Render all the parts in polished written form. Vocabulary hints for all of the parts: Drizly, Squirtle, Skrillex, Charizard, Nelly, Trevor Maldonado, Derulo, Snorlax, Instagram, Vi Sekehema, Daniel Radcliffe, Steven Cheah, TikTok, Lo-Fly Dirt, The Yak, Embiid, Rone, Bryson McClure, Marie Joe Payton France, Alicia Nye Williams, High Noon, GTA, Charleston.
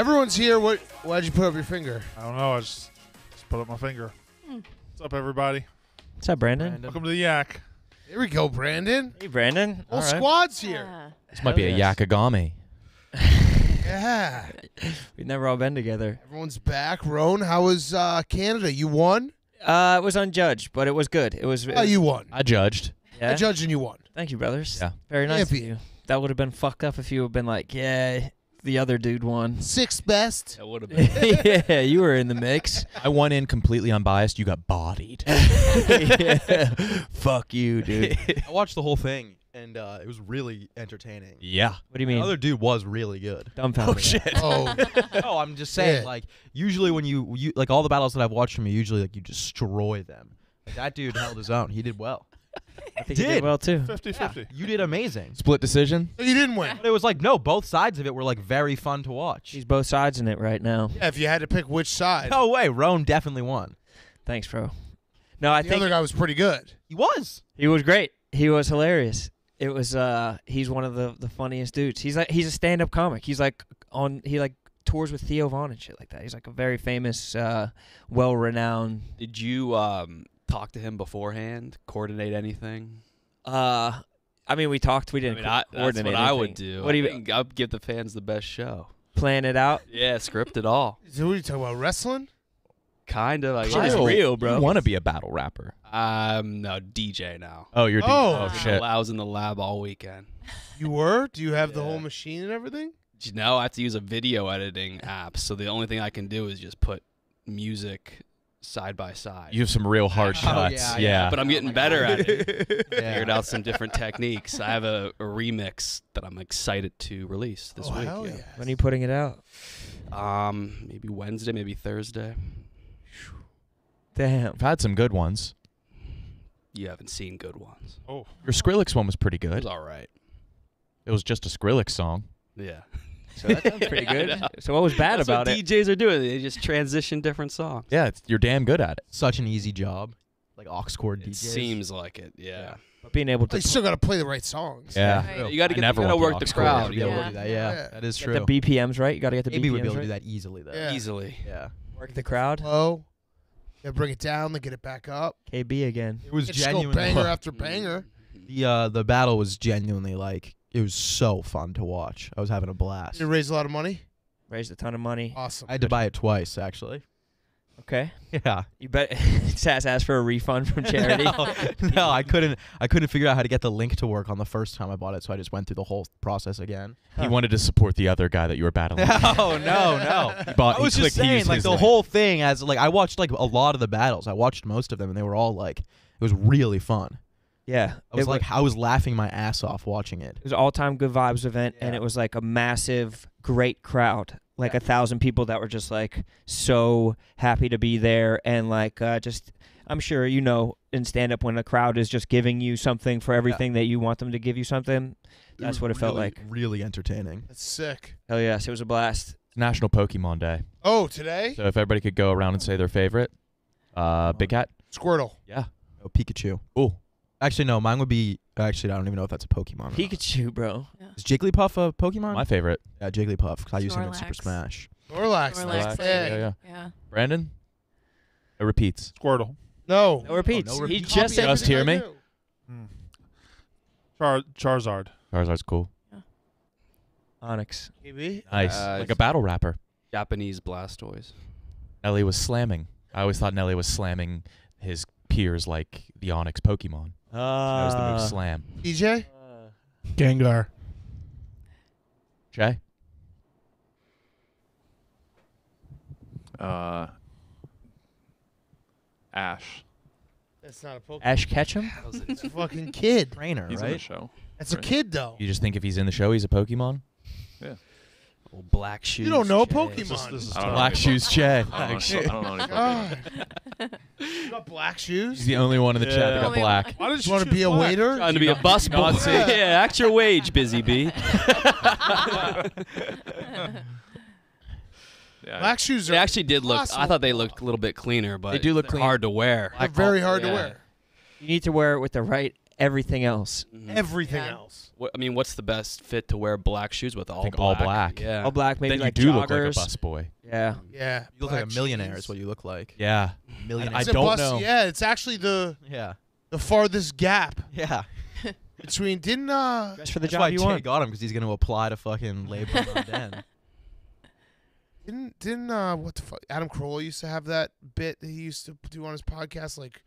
Everyone's here. Why'd you put up your finger? I don't know. I just put up my finger. What's up, everybody? What's up, Brandon? Welcome to the Yak. Here we go, Brandon. Hey, Brandon. Whole squad's here. Yeah. This might be a Yakagami. Yeah. We've never all been together. Everyone's back. Rone, how was Canada? You won? It was unjudged, but it was good. You won. I judged. Yeah? I judged and you won. Thank you, brothers. Yeah. Very nice of you. That would have been fucked up if you had been like, yeah, the other dude won. Sixth best. That would have been. Yeah, you were in the mix. I went in completely unbiased. You got bodied. Yeah. Fuck you, dude. I watched the whole thing. And it was really entertaining. Yeah. What do you mean? The other dude was really good. Dumbfounded. Oh, shit. Oh. No, I'm just saying, like, usually when you, like, all the battles that I've watched from you, usually, like, you destroy them. Like, that dude held his own. He did well. I think he did well, too. 50-50. Yeah. You did amazing. Split decision? You didn't win. But it was like, no, both sides of it were, like, very fun to watch. He's both sides in it right now. Yeah, if you had to pick which side. No way. Rone definitely won. Thanks, bro. No, I think the other guy was pretty good. He was. He was great. He was hilarious. It was he's one of the funniest dudes. He's a stand-up comic. He's like he tours with Theo Vaughn and shit like that. He's like a very famous, well-renowned. Did you talk to him beforehand? Coordinate anything? I mean, we talked. We didn't coordinate. That's what anything. I would do. What do you mean? I'd give the fans the best show. Plan it out. Yeah, script it all. So what are you talking about? Wrestling? Kind of. Like, it's real, bro. You want to be a battle rapper? No, DJ now. Oh, you're DJ. Oh, shit. I was in the lab all weekend. You were? Do you have the whole machine and everything? No, I have to use a video editing app, so the only thing I can do is just put music side by side. You have some real hard shots. Yeah. But I'm getting better at it. I figured out some different techniques. I have a remix that I'm excited to release this week. Hell yes. When are you putting it out? Maybe Wednesday, maybe Thursday. Damn. I've had some good ones. You haven't seen good ones. Oh. Your Skrillex one was pretty good. It was all right. It was just a Skrillex song. Yeah. So that sounds pretty good. So what was bad about it? That's what DJs are doing. They just transition different songs. Yeah, you're damn good at it. Such an easy job. Like aux chord DJs. It seems like it, yeah. But being able to... You still got to play the right songs. Yeah. Right. You got to work the crowd. You got to do that, yeah. That is true. Get the BPMs right. You got to get the BPMs right. Maybe we'd be able to do that easily, though. Yeah. Easily. Yeah. Work the crowd. Oh. Yeah, bring it down, then get it back up. KB again. It was genuinely banger after banger. The battle was genuinely like it was so fun to watch. I was having a blast. Did you raise a lot of money? Raised a ton of money. Awesome. I had to buy it twice actually. Okay. Yeah. You bet. Sass asked for a refund from charity. No, I couldn't figure out how to get the link to work on the first time I bought it, so I just went through the whole process again. He wanted to support the other guy that you were battling. No. I was just saying, like the whole thing as like I watched like a lot of the battles. I watched most of them, and they were all like it was really fun. Yeah. I was laughing my ass off watching it. It was an all-time good vibes event, and it was like a massive, great crowd. Like 1,000 people that were just like so happy to be there, and like just I'm sure you know in stand-up when a crowd is just giving you something for everything that you want them to give you something. That's what it felt like. Really entertaining. That's sick. Hell yes, it was a blast. National Pokemon Day. Oh, today? So if everybody could go around and say their favorite, Big Cat. Squirtle. Yeah. Oh, Pikachu. Ooh. Actually, no. Mine would be. Actually, I don't even know if that's a Pokemon. Pikachu, bro. Yeah. Is Jigglypuff a Pokemon? My favorite. Yeah, Jigglypuff. Because I use him in Super Smash. Snorlax. Yeah. Brandon? It repeats. Squirtle. No. No repeats. No repeats. He just hear me. Charizard. Charizard's cool. Yeah. Onix. KB? Nice. Like a battle rapper. Japanese Blastoise. Nelly was slamming. I always thought Nelly was slamming his peers like the Onix Pokemon. So that was the move slam. DJ? Gengar. Jay? Ash. That's not a Pokemon. Ash Ketchum? That's a fucking kid. Trainer, he's in the show. That's a kid, though. You just think if he's in the show, he's a Pokemon? Yeah. Well, Black Shoes. You don't know Pokemon. This is Black Shoes Che. I don't know You got Black Shoes? He's the only one in the chat that got black. Why did you want to be a waiter? Trying to be a busboy. Yeah, act your wage, Busy Bee. Black Shoes are actually did look, I thought they looked a little bit cleaner, but they do look hard to wear. They're very hard to wear. You need to wear it with the right everything else. Mm-hmm. Everything else. What, I mean, what's the best fit to wear black shoes with? All black. All black. Yeah. All black. Maybe then like you do joggers. Look like a bus boy. Yeah. Yeah. You look like a millionaire. Is what you look like. Yeah. Millionaire. I don't know. Yeah, it's actually the the farthest gap. Yeah. Between that's for the job you want. Got him because he's going to apply to fucking Le Bernardin. Didn't what the fuck? Adam Carolla used to have that bit that he used to do on his podcast, like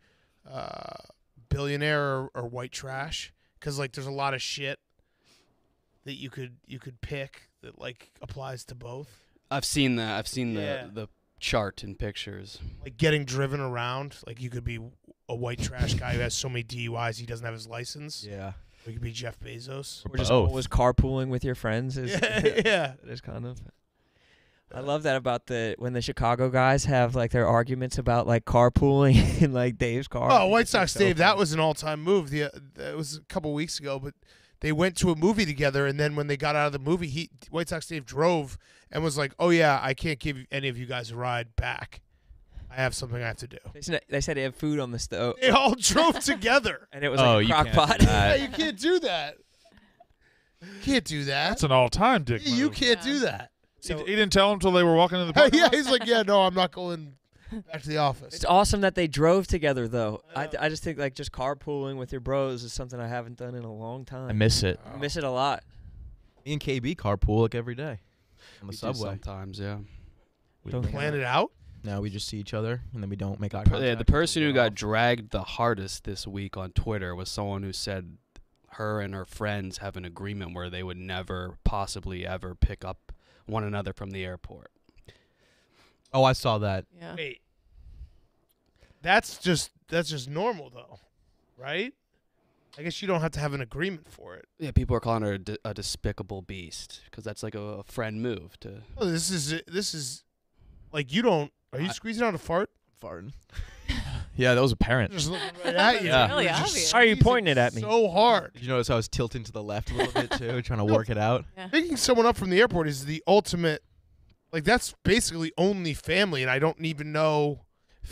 billionaire or white trash, because like there's a lot of shit that you could pick that like applies to both. I've seen that. I've seen the chart and pictures. Like getting driven around, like you could be a white trash guy who has so many DUIs he doesn't have his license. Yeah. Or you could be Jeff Bezos. Or just always carpooling with your friends. Is, it is kind of. I love that about when the Chicago guys have like their arguments about like carpooling in like Dave's car. Oh, White Sox Dave, that was an all-time move. It was a couple weeks ago, but they went to a movie together, and then when they got out of the movie, White Sox Dave drove and was like, "Oh yeah, I can't give any of you guys a ride back. I have something I have to do." They said they have food on the stove. They all drove together, and it was like a crock pot. Yeah, you can't do that. Can't do that. That's an all-time dick move. You can't do that. So he didn't tell them till they were walking in the park. Yeah, he's like, yeah, no, I'm not going back to the office. It's awesome that they drove together, though. I just think like just carpooling with your bros is something I haven't done in a long time. I miss it. I miss it a lot. Me and KB carpool like every day on the subway. Sometimes, yeah. We don't plan it out. No, we just see each other and then we don't make eye contact. Yeah, the person who got dragged the hardest this week on Twitter was someone who said her and her friends have an agreement where they would never possibly ever pick up one another from the airport. Oh, I saw that. Yeah. Wait, that's just normal though, right? I guess you don't have to have an agreement for it. Yeah, people are calling her a despicable beast because that's like a friend move to. Oh, this is like you don't. Are you squeezing out a fart? Farting. Yeah, that was apparent. Just looking right at you. Yeah. Really obvious. Why are you pointing it at me? So hard. Did you notice how I was tilting to the left a little bit too, trying to work it out? Yeah. Picking someone up from the airport is the ultimate. Like that's basically only family, and I don't even know.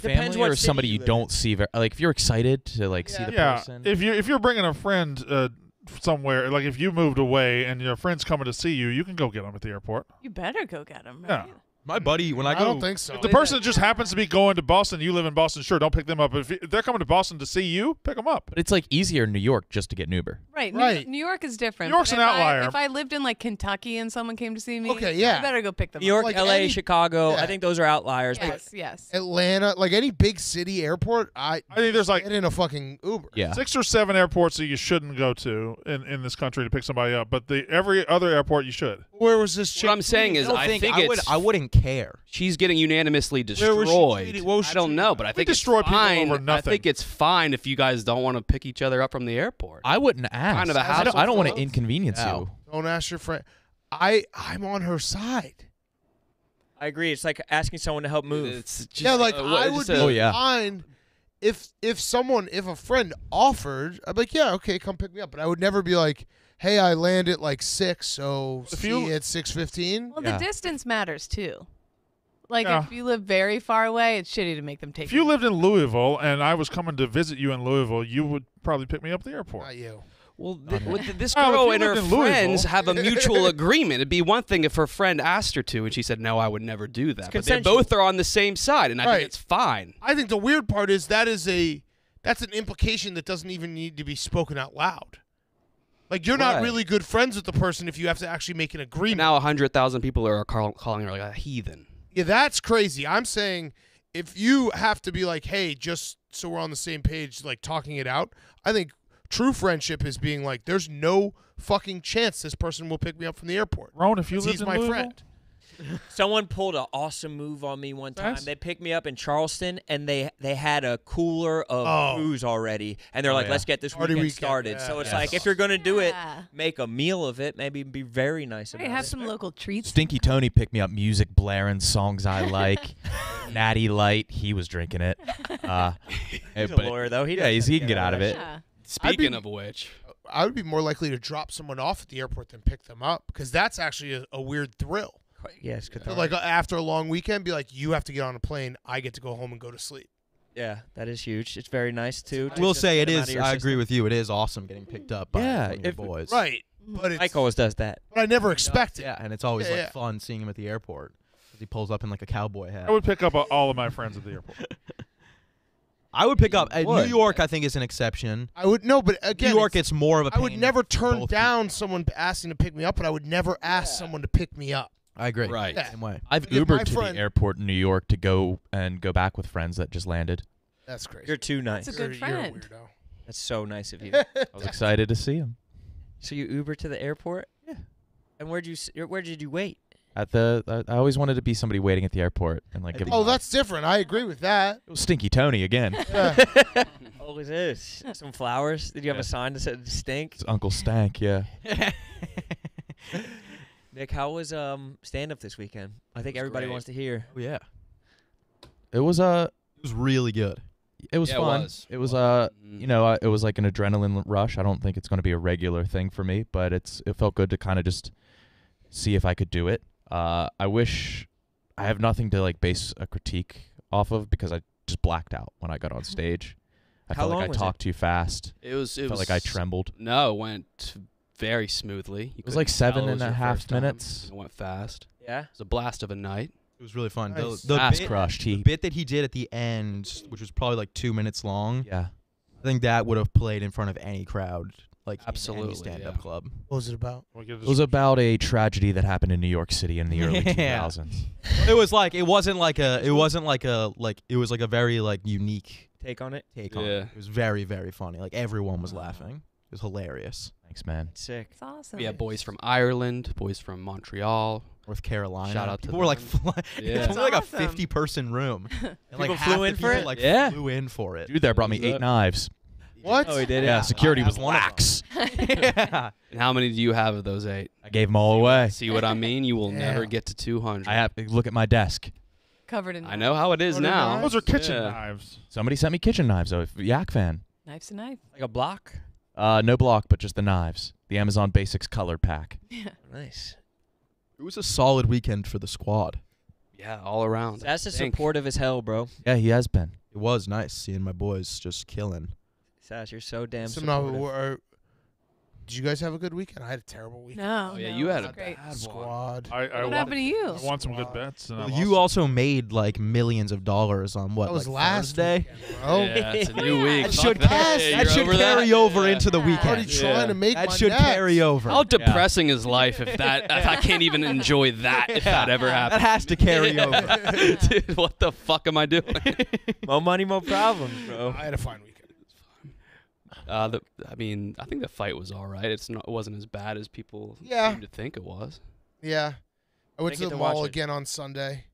Depends family or somebody you don't see. Like if you're excited to like see the person. Yeah. If you're bringing a friend somewhere, like if you moved away and your friend's coming to see you, you can go get them at the airport. You better go get them. Right? Yeah. My buddy, when I go, I don't think so. If the person just happens to be going to Boston, you live in Boston, sure, don't pick them up. But if they're coming to Boston to see you, pick them up. But it's like easier in New York just to get an Uber. Right. Right. New York is different. New York's an outlier. If I lived in like Kentucky and someone came to see me, I better go pick them up. New York, like LA, Chicago, I think those are outliers. Yes, but Atlanta, like any big city airport, I think there's like get in a fucking Uber. Yeah. 6 or 7 airports that you shouldn't go to in this country to pick somebody up, but every other airport you should. Where was this chick? What I'm saying is I wouldn't care. She's getting unanimously destroyed. I don't know, but I think it's fine. I think it's fine if you guys don't want to pick each other up from the airport. I wouldn't ask. Kind of a hassle. I don't want to inconvenience you. Don't ask your friend. I'm on her side. I agree. It's like asking someone to help move. It's just, like I would be fine if a friend offered. I'd be like, yeah, okay, come pick me up. But I would never be like, hey, I land at like 6, so see you at 6:15. Well, the distance matters too. Like if you live very far away, it's shitty to make them take. If you lived in Louisville and I was coming to visit you in Louisville, you would probably pick me up at the airport. Not you. Well, this girl and her friends have a mutual agreement. It'd be one thing if her friend asked her to, and she said, no, I would never do that. But they both are on the same side, and I think it's fine. I think the weird part is that's an implication that doesn't even need to be spoken out loud. Like, you're not really good friends with the person if you have to actually make an agreement. And now 100,000 people are calling her like a heathen. Yeah, that's crazy. I'm saying if you have to be like, hey, just so we're on the same page, like talking it out, I think true friendship is being like, there's no fucking chance this person will pick me up from the airport. Rone, if you lived in Louisville? Friend. Someone pulled an awesome move on me one time. They picked me up in Charleston, and they had a cooler of booze already. And they're like, let's get this weekend started. Yeah. So it's like, if you're going to do it, make a meal of it. Maybe be very nice about it. Have some local treats. Stinky Tony picked me up music blaring, songs I like. Natty Light, he was drinking it. He's a lawyer, though. He can get out of it. Yeah. Speaking of which, I would be more likely to drop someone off at the airport than pick them up, because that's actually a weird thrill. Yes, so like after a long weekend, be like, you have to get on a plane, I get to go home and go to sleep. Yeah, that is huge. It's very nice too. I will say it is. I agree with you. It is awesome getting picked up by your boys. Right, but Mike always does that. But I never expected. Yeah, and it's always like fun seeing him at the airport. He pulls up in like a cowboy hat. I would pick up all of my friends at the airport. I would pick up New York. I think is an exception. I would but again, New York, it's more of a. I would never turn down someone asking to pick me up, but I would never ask someone to pick me up. I agree. Right. Yeah. Same way. I've Ubered to the airport in New York to go back with friends that just landed. That's crazy. You're too nice. That's a good friend. You're a weirdo. That's so nice of you. I was excited to see him. So you Uber to the airport? Yeah. And where did you wait? At the, I always wanted to be somebody waiting at the airport and like. Oh, that's different. I agree with that. It was Stinky Tony again. Always is. Some flowers. Did you have a sign that said Stink? It's Uncle Stank. Yeah. Nick, how was stand-up this weekend? I think everybody wants to hear. Oh yeah. It was really good. It was fun. It was you know, it was like an adrenaline rush. I don't think it's going to be a regular thing for me, but it felt good to kind of just see if I could do it. I wish I have nothing to like base a critique off of because I just blacked out when I got on stage. I felt like I talked too fast. It felt like I trembled. No, it went very smoothly. It was like 7.5 minutes. It went fast. Yeah. It was a blast of a night. It was really fun. Nice. The ass crushed. The bit that he did at the end, which was probably like 2 minutes long. Yeah. I think that would have played in front of any crowd. Like absolutely stand-up club. What was it about? It was about a tragedy that happened in New York City in the early 2000s. It was like it was like a very like unique take on it. It was very, very funny. Like everyone was laughing. It was hilarious. Thanks, man. Sick. It's awesome. We had boys from Ireland, boys from Montreal, North Carolina. Shout out to people were like flying. Yeah. It was like a 50-person room. And like people half flew in for it. Like flew in for it. Dude, there brought me 8 knives. What? Oh, he did. Yeah, security was lax. Yeah. And how many do you have of those 8? I gave them all away. See what I mean? You will never get to 200. I have to look at my desk. Covered in. I know how it is now. Those are kitchen knives. Somebody sent me kitchen knives though. Yak fan. Knife's a knife. Like a block? No block, but just the knives. The Amazon Basics colored pack. Yeah. Nice. It was a solid weekend for the squad. Yeah, all around. That's as supportive as hell, bro. Yeah, he has been. It was nice seeing my boys just killing. Sash, you're so damn supportive. Did you guys have a good weekend? I had a terrible weekend. No, yeah, you had a great bad squad. What happened to you? I won some good bets. And you also made like millions of dollars on what? That was like last day. Oh, yeah, it's a new week. That should carry over into the weekend. Already trying to make that should carry over. How depressing is life if that? If I can't even enjoy that if that ever happens. That has to carry over. Dude, what the fuck am I doing? More money, more problems, bro. I had a fine weekend. I mean, I think the fight was all right. It wasn't as bad as people seemed to think it was. Yeah. I went to the mall again on Sunday.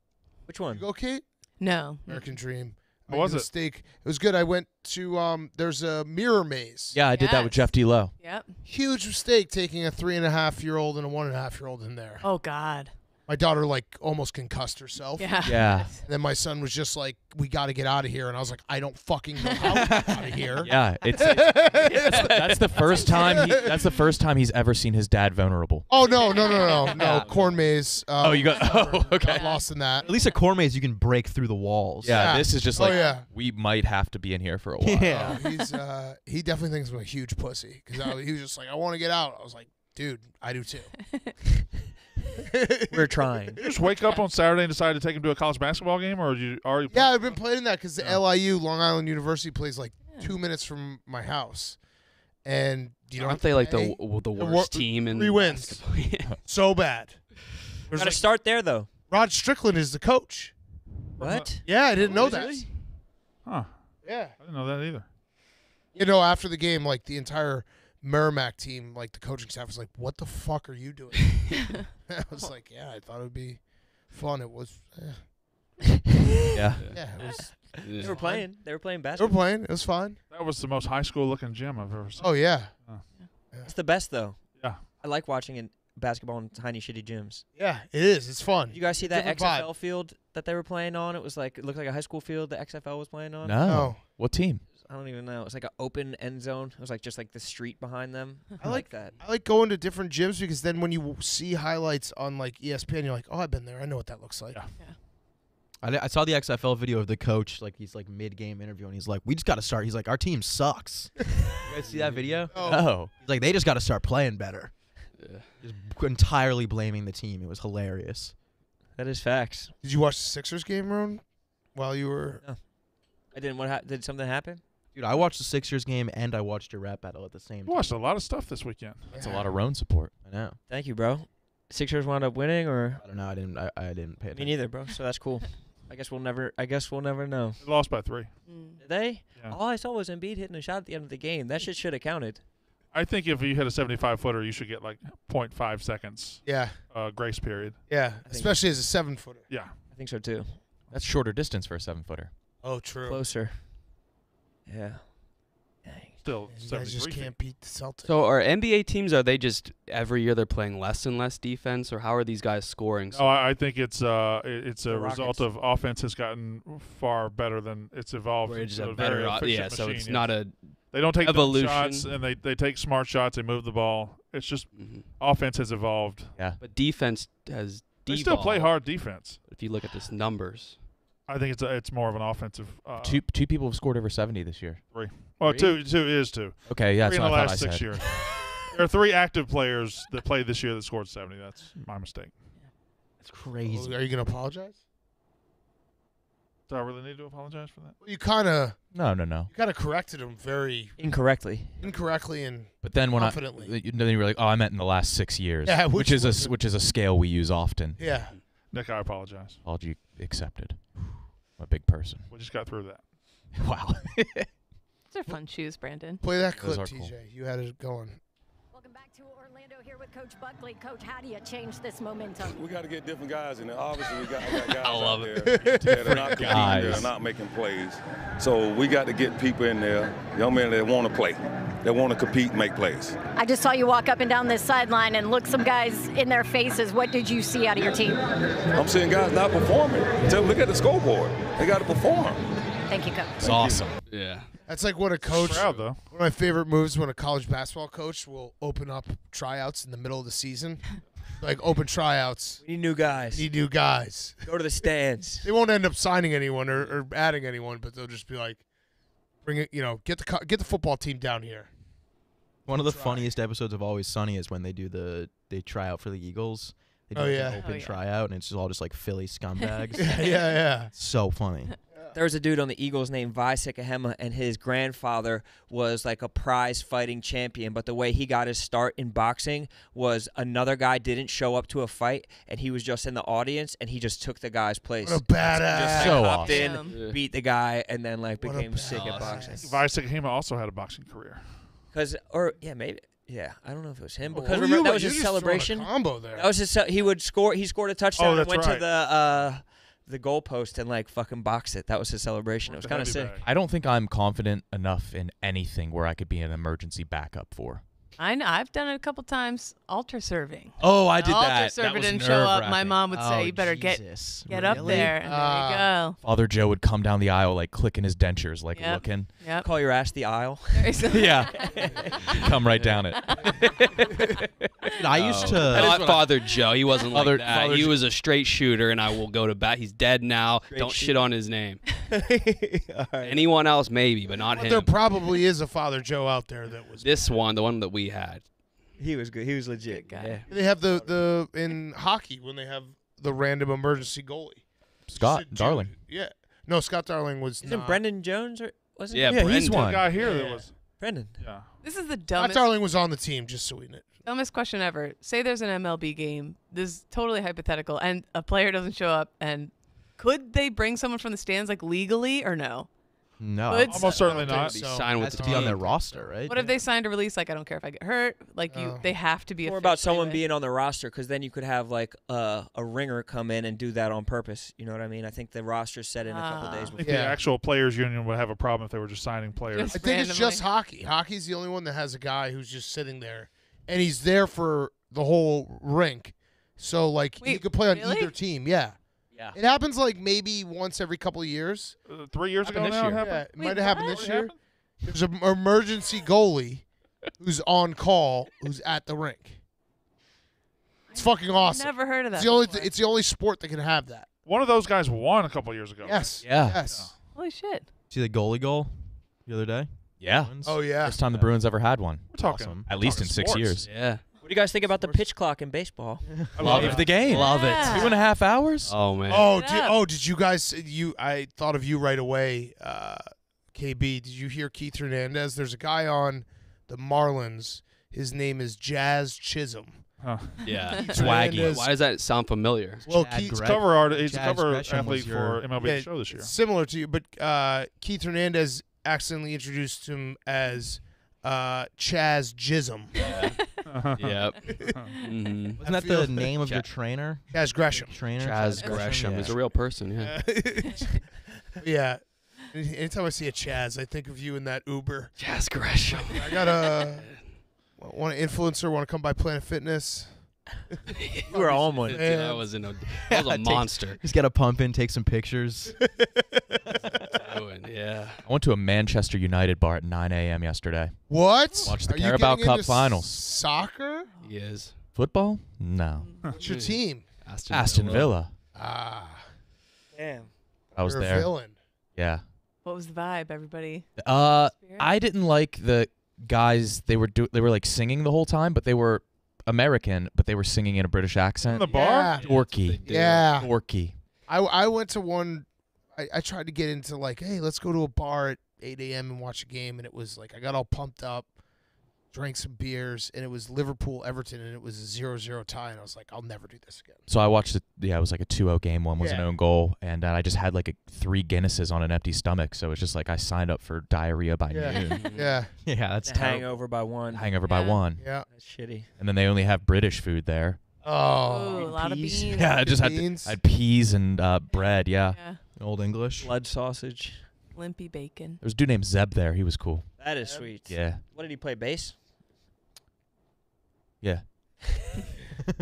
Which one? You go, Kate? No. American Dream. How was it? Steak. It was good. I went to, there's a mirror maze. Yeah, I did that with Jeff D. Lowe. Yep. Huge mistake taking a 3.5-year-old and a 1.5-year-old in there. Oh, God. My daughter, like, almost concussed herself. Yeah. And then my son was just like, we got to get out of here. And I was like, I don't fucking know how to get out of here. Yeah. That's the first time he's ever seen his dad vulnerable. Oh, no. Corn maze. Got lost in that. At least at corn maze, you can break through the walls. Yeah. This is just like, we might have to be in here for a while. Yeah. He definitely thinks I'm a huge pussy. Because he was just like, I want to get out. I was like, dude, I do too. We're trying. You just wake up on Saturday and decide to take him to a college basketball game, or you already? Yeah, I've been playing that because the LIU, Long Island University, plays like 2 minutes from my house, and you know, aren't they like the worst team in basketball? Yeah. So bad. There's gotta start there though. Rod Strickland is the coach. What? Yeah, I didn't know that. Really? Huh? Yeah, I didn't know that either. You know, after the game, like the entire Merrimack team, like the coaching staff was like, what the fuck are you doing? I was like, yeah, I thought it would be fun. It was it was, they were playing. They were playing basketball. They were playing. It was fun. That was the most high school looking gym I've ever seen. Oh yeah. It's the best though. Yeah. I like watching basketball in tiny shitty gyms. Yeah, it is. It's fun. You guys see that XFL field that they were playing on? It was like, it looked like a high school field the XFL was playing on. No. What team? I don't even know. It's like an open end zone. It was like just like the street behind them. I like that. I like going to different gyms because then when you see highlights on like ESPN, you're like, oh, I've been there. I know what that looks like. Yeah. I saw the XFL video of the coach, like he's like mid-game interview, and he's like, "We just got to start." He's like, "Our team sucks." You guys see that video? Oh. He's like, "They just got to start playing better." Yeah. Just entirely blaming the team. It was hilarious. That is facts. Did you watch the Sixers game, Rone, while you were? No. I didn't. What did something happen? Dude, I watched the Sixers game and I watched your rap battle at the same time. I watched a lot of stuff this weekend. That's a lot of Rone support. I know. Thank you, bro. Sixers wound up winning, or I don't know. I didn't pay attention. Me neither, bro. So that's cool. I guess we'll never know. They lost by 3. Mm. Did they? Yeah. All I saw was Embiid hitting a shot at the end of the game. That shit should have counted. I think if you hit a 75-footer, you should get like 0.5 seconds. Yeah. Grace period. Yeah, especially as a 7-footer. Yeah. I think so too. That's shorter distance for a 7-footer. Oh, true. Closer. Yeah. Dang. Still, I just can't beat the Celtics. So are NBA teams, are they just every year they're playing less and less defense, or how are these guys scoring? So I think it's a result of offense has gotten far better than it's evolved. It's a better, yeah, so it's not a They don't take evolution. Dumb shots, and they take smart shots. They move the ball. It's just offense has evolved. Yeah, but defense has devolved. They still play hard defense. If you look at this numbers. I think it's more of an offensive. Two people have scored over 70 this year. 3. Well, 3? Two is 2. Okay, yeah, that's what I thought I said. 3 in the last 6 years. There are 3 active players that played this year that scored 70. That's my mistake. That's crazy. Are you going to apologize? Do I really need to apologize for that? Well, you kind of. No. You kind of corrected him very. Incorrectly and but then when confidently. Then you were like, oh, I meant in the last 6 years. Yeah, which is a scale we use often. Yeah. Nick, I apologize. Apology accepted. I'm a big person. We just got through that. Wow. Those are fun shoes, Brandon. Play that clip, TJ. Cool. You had it going. Welcome back to Orlando here with Coach Buckley. Coach, how do you change this momentum? We got to get different guys in there. Obviously, we got guys out there that are not competing, they're not making plays. So we got to get people in there, young men that want to play, that want to compete and make plays. I just saw you walk up and down this sideline and look some guys in their faces. What did you see out of your team? I'm seeing guys not performing. Look at the scoreboard. They got to perform. Thank you, Coach. It's awesome. Yeah. That's like what a coach, one of my favorite moves when a college basketball coach will open up tryouts in the middle of the season. Like, open tryouts. We need new guys. Go to the stands. They won't end up signing anyone or adding anyone, but they'll just be like, bring it, you know, get the football team down here. One of the funniest episodes of Always Sunny is when they try out for the Eagles. They do an open tryout, and it's just all just like Philly scumbags. yeah. So funny. There was a dude on the Eagles named Vi Sekehema, and his grandfather was like a prize fighting champion. But the way he got his start in boxing was another guy didn't show up to a fight, and he was just in the audience, and he just took the guy's place. What a badass! Just hopped in, beat the guy, and then like became sick at boxing. Vi Sekehema also had a boxing career. I don't know if it was him because remember that was his celebration combo there. That was his. He would score. He scored a touchdown and went to the goalpost and like fucking box it. That was his celebration. It was kind of sick. I don't think I'm confident enough in anything where I could be an emergency backup for. I know. I've done it a couple times. Altar serving. Oh, I did that. Altar server didn't show up. My mom would say, "You better get up there." And there you go. Father Joe would come down the aisle like clicking his dentures, like looking. Yep. Call your ass the aisle. Yeah. Come right down it. I used to. Not Father Joe. He wasn't like that. Father he was a straight shooter, and I will go to bat. He's dead now. Don't shit on his name. Anyone else, maybe, but not him. There probably is a Father Joe out there that was this one, the one that we had. He was good. He was legit guy. Yeah. They have the in hockey when they have the random emergency goalie. Scott Darling. Yeah. No, Scott Darling was. Isn't Brendan Jones or wasn't? Yeah, Brendan. He's one guy here that was. Brendan. Yeah. This is the dumbest. Scott Darling was on the team, just so we know. Dumbest question ever. Say there's an MLB game. This is totally hypothetical, and a player doesn't show up. And could they bring someone from the stands, like legally, or no? No, almost certainly not. Sign with the team on their roster, right? What if they signed a release? Like, I don't care if I get hurt. Like, they have to be. Or about someone being on the roster, because then you could have like a ringer come in and do that on purpose. You know what I mean? I think the roster set in a couple days. I think the actual players union would have a problem if they were just signing players. Just I think randomly. It's just hockey. Hockey's the only one that has a guy who's just sitting there, and he's there for the whole rink. So like, you could play on either team. Yeah. Yeah. It happens like maybe once every couple of years. 3 years ago now it happened? Yeah, it might have happened this year. There's an emergency goalie who's on call who's at the rink. It's fucking awesome. I've never heard of that. It's the only sport that can have that. One of those guys won a couple years ago. Yes. Yeah. Yes. Holy shit. See the goalie goal the other day? Yeah. Oh, yeah. First time the Bruins ever had one. We're talking. Awesome. At least in sports. 6 years. Yeah. What do you guys think about the pitch clock in baseball? I love the game. Yeah. Love it. 2.5 hours. Oh man. Oh, did you guys? I thought of you right away. KB, did you hear Keith Hernandez? There's a guy on the Marlins. His name is Jazz Chisholm. Huh. Yeah. Swaggy. Why does that sound familiar? Well, Keith's cover artist. He's a cover athlete for MLB The Show this year. Similar to you, but Keith Hernandez accidentally introduced him as Chaz Jism. Yeah. Yep. Mm-hmm. Wasn't that the name of your trainer? Chaz Gresham. Chaz Gresham is a real person. Yeah. Yeah. Anytime I see a Chaz, I think of you in that Uber. Chaz Gresham. I got a want to come by Planet Fitness. You were on one. I was a monster. He's got to pump in, take some pictures. Yeah. I went to a Manchester United bar at 9 a.m. yesterday. What? Watched the Carabao Cup finals. Soccer? Yes. Football? No. What's your team? Aston Villa. Ah. Damn. I was there. You're a villain. Yeah. What was the vibe, everybody? I didn't like the guys. They were like singing the whole time, but they were American, but they were singing in a British accent. In the bar? Yeah. Dorky. Yeah. Dorky. I went to one. I tried to get into like, hey, let's go to a bar at 8 a.m. and watch a game, and it was like I got all pumped up, drank some beers, and it was Liverpool-Everton, and it was a 0-0 tie, and I was like, I'll never do this again. So I watched it. Yeah, it was like a 2-0 game. One was an own goal, and I just had like three Guinnesses on an empty stomach, so it's just like I signed up for diarrhea by noon. Yeah. Yeah, that's terrible. Hangover by one. Hangover by one. Yeah. That's shitty. And then they only have British food there. Oh. Ooh, a lot of beans. Yeah, I just had peas and bread, yeah. Old English. Blood sausage. Limpy bacon. There was a dude named Zeb there. He was cool. That is sweet. Yeah. What did he play? Bass? Yeah.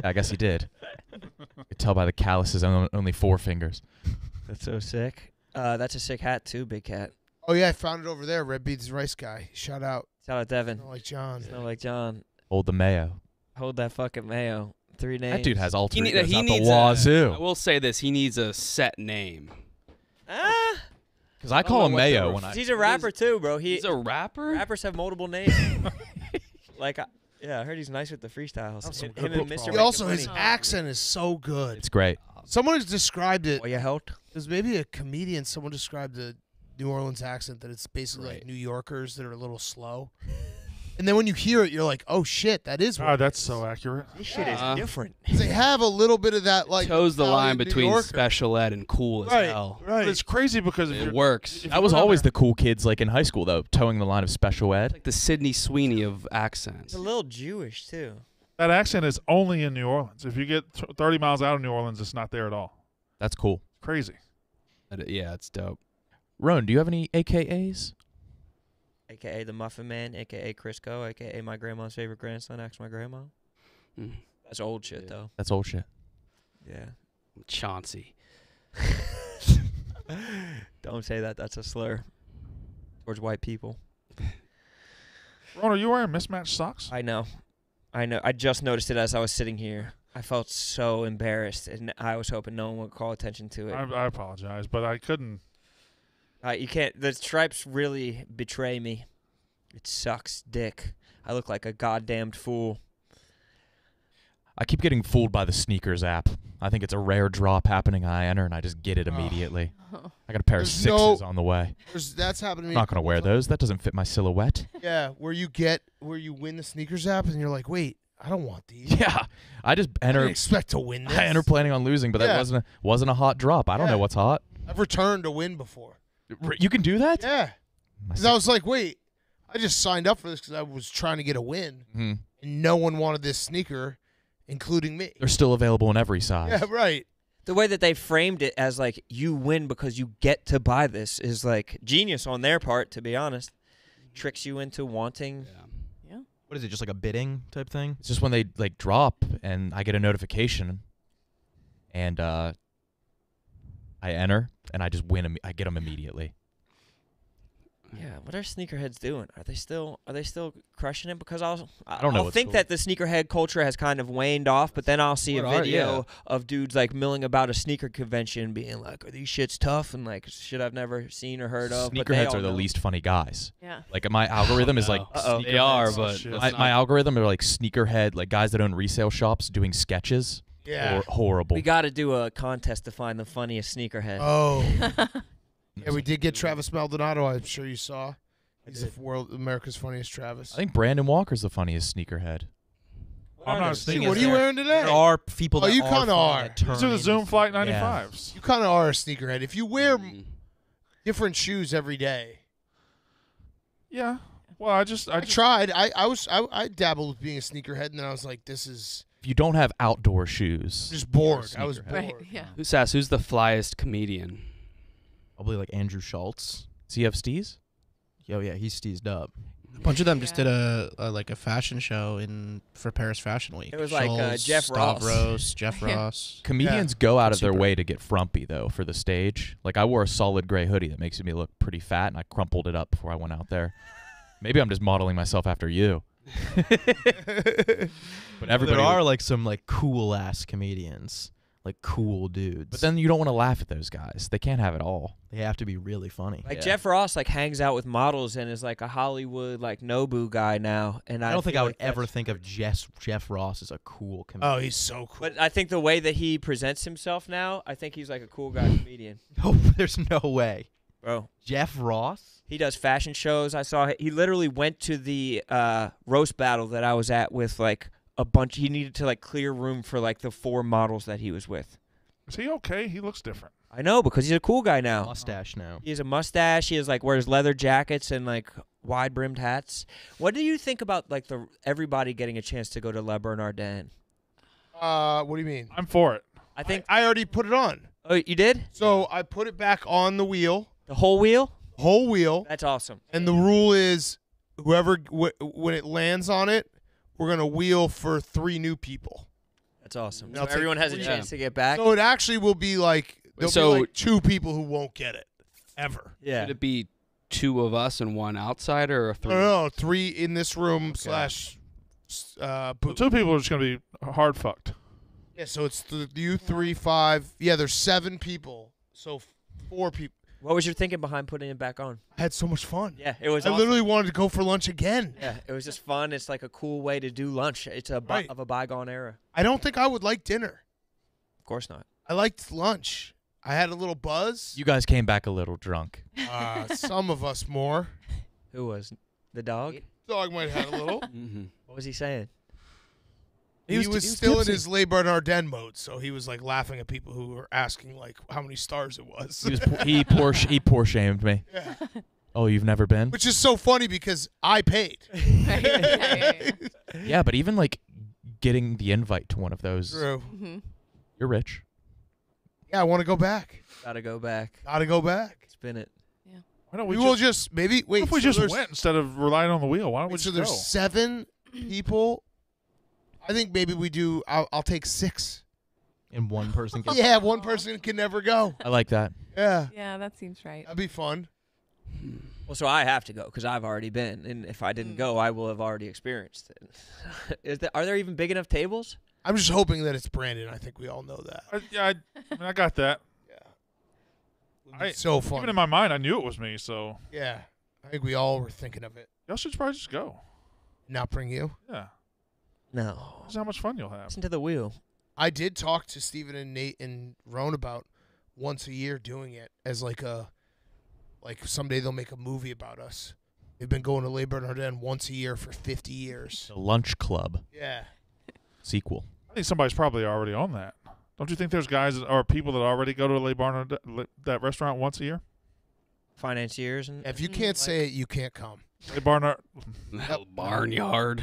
I guess he did. You could tell by the calluses on only 4 fingers. That's so sick. That's a sick hat, too, Big Cat. Oh, yeah. I found it over there. Red Beads Rice Guy. Shout out. Shout out, Devin. Not like John. Not like John. Hold the mayo. Hold that fucking mayo. 3 names. That dude has all 3 names. He needs the wazoo. I will say this. He needs a set name. Ah, because I call him Mayo when I. He's a rapper too, bro. He's a rapper. Rappers have multiple names. Like, yeah, I heard he's nice with the freestyles. Him and Mr. Also, his accent is so good. It's great. Someone has described it. There's maybe a comedian. Someone described the New Orleans accent that it's basically like New Yorkers that are a little slow. And then when you hear it, you're like, oh, shit, that is what it is. Oh, that's so accurate. This shit is different. They have a little bit of that, like... Toes the line between special ed and cool as hell. Right, right. It's crazy because... It works. That was always the cool kids, like, in high school, though, towing the line of special ed. It's like the Sidney Sweeney of accents. It's a little Jewish, too. That accent is only in New Orleans. If you get 30 miles out of New Orleans, it's not there at all. That's cool. Crazy. Yeah, it's dope. Rone, do you have any AKAs? AKA the Muffin Man, AKA Crisco, AKA my grandma's favorite grandson. Ask my grandma. Mm. That's old shit, though. That's old shit. Yeah. Chauncey. Don't say that. That's a slur towards white people. Ron, are you wearing mismatched socks? I know. I know. I just noticed it as I was sitting here. I felt so embarrassed, and I was hoping no one would call attention to it. I apologize, but I couldn't. You can't. The stripes really betray me. It sucks, dick. I look like a goddamned fool. I keep getting fooled by the sneakers app. I think it's a rare drop happening. I enter and I just get it immediately. I got a pair of 6s on the way. That's happened to me. I'm not gonna wear those. That doesn't fit my silhouette. Yeah, where you win the sneakers app and you're like, wait, I don't want these. Yeah, I just enter. I didn't expect to win this. I enter planning on losing, but that wasn't a hot drop. I don't know what's hot. I've returned a win before. You can do that? Yeah. Because I was like, wait, I just signed up for this because I was trying to get a win. Mm-hmm. And no one wanted this sneaker, including me. They're still available in every size. Yeah, right. The way that they framed it as like, you win because you get to buy this is like genius on their part, to be honest. Tricks you into wanting. Yeah. What is it, just like a bidding type thing? It's just when they like drop and I get a notification and I enter. And I just win. I get them immediately. Yeah, what are sneakerheads doing? Are they still crushing it? Because I don't know. I think that the sneakerhead culture has kind of waned off, but then I'll see a video of dudes like milling about a sneaker convention, being like, "Are these shits tough?" and like, "Shit, I've never seen or heard of." Sneakerheads are the least funny guys. Yeah. Like my algorithm is like they are, but my algorithm are like sneakerhead, like guys that own resale shops doing sketches. Yeah. Horrible. We got to do a contest to find the funniest sneakerhead. Oh. Yeah, we did get Travis Maldonado. I'm sure you saw. He's America's funniest Travis. I think Brandon Walker's the funniest sneakerhead. What are you wearing today? There are people that are. These are the Zoom Flight 95s. Yeah. You kind of are a sneakerhead. If you wear different shoes every day. Yeah. Well, I tried. I dabbled with being a sneakerhead, and then I was like, this is... If you don't have outdoor shoes... I'm just bored. I was bored. Right, yeah. Who's the flyest comedian? Probably like Andrew Schultz. Does he have steez? Oh yeah, he's steezed up. A bunch of them just did a fashion show for Paris Fashion Week. It was Schultz, like Jeff Stavros, Jeff Ross. Comedians go out of their way to get frumpy though for the stage. Like I wore a solid gray hoodie that makes me look pretty fat, and I crumpled it up before I went out there. Maybe I'm just modeling myself after you. But everybody there are like some like cool ass comedians. Like cool dudes. But then you don't want to laugh at those guys. They can't have it all. They have to be really funny. Like Jeff Ross like hangs out with models and is like a Hollywood like Nobu guy now. And I don't think I would ever think of Jeff Ross as a cool comedian. Oh, he's so cool. But I think the way that he presents himself now, I think he's like a cool guy comedian. No, there's no way. Bro. Jeff Ross? He does fashion shows. I saw he literally went to the roast battle that I was at with like a bunch. He needed to like clear room for like the 4 models that he was with. Is he okay? He looks different. I know, because he's a cool guy now. Mustache now. He has a mustache. He is like wears leather jackets and like wide brimmed hats. What do you think about like everybody getting a chance to go to Le Bernardin? What do you mean? I'm for it. I think I already put it on. Oh, you did? So I put it back on the wheel. The whole wheel? Whole wheel. That's awesome. And the rule is whoever when it lands on it, we're going to wheel for 3 new people. That's awesome. So everyone has a chance to get back? So it actually will be like, there'll be like 2 people who won't get it, ever. Yeah. Should it be 2 of us and 1 outsider or 3? No, 3 in this room slash... Well, 2 people are just going to be hard fucked. Yeah, so it's you 3, 5. Yeah, there's 7 people. So 4 people. What was your thinking behind putting it back on? I had so much fun. Yeah, it was awesome. I literally wanted to go for lunch again. Yeah, it was just fun. It's like a cool way to do lunch. It's of a bygone era. I don't think I would like dinner. Of course not. I liked lunch. I had a little buzz. You guys came back a little drunk. Some of us more. Who was? The dog? The dog might have had a little. What was he saying? He was still in his Le Bernardin mode, so he was like laughing at people who were asking like how many stars it was. He poor shamed me. Yeah. Oh, you've never been? Which is so funny because I paid. Yeah, but even like getting the invite to one of those. True. You're rich. Yeah, I want to go back. Gotta go back. Gotta go back. Spin it. Yeah. Why don't we will just maybe wait? What if we just went instead of relying on the wheel? Why don't we just go? There's 7 people. I think maybe we do. I'll take 6, and 1 person. Can yeah, 1 person can never go. I like that. Yeah. Yeah, that seems right. That'd be fun. Well, so I have to go because I've already been, and if I didn't go, I will have already experienced it. Are there even big enough tables? I'm just hoping that it's Brandon. I think we all know that. I mean, I got that. Yeah. It's so fun. Even in my mind, I knew it was me. So yeah, I think we all were thinking of it. Y'all should probably just go. Not bring you. Yeah. No. This is how much fun you'll have. Listen to the wheel. I did talk to Steven and Nate and Rone about once a year doing it as like someday they'll make a movie about us. They've been going to Le Bernardin once a year for 50 years. The Lunch Club. Yeah. Sequel. I think somebody's probably already on that. Don't you think there's guys or people that already go to Le Bernardin, that restaurant, once a year? Financiers. And if you can't say it, you can't come. The barnyard. Barnyard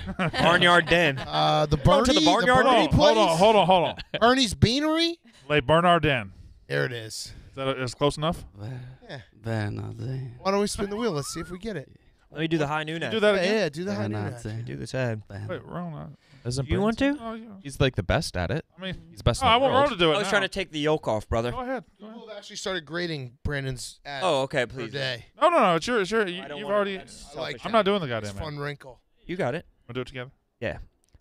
den. Hold on. Ernie's Beanery? Le Bernardin. There it is. Is that close enough? Yeah. Why don't we spin the wheel? Let's see if we get it. Let me do the high noon ad. Do that again? Yeah, do the high noon ad. Do this ad. Wait, Rone. You want to? Oh, yeah. He's like the best at it. I mean, he's the best. Oh, I want Rone to do it. I was trying to take the yoke off, brother. Go ahead. People have actually started grading Brandon's ad. Oh, okay, please. Today. No, no, no. It's your. It's your. You've already. I'm not doing the goddamn ad. Fun wrinkle. You got it. We'll do it together. Yeah.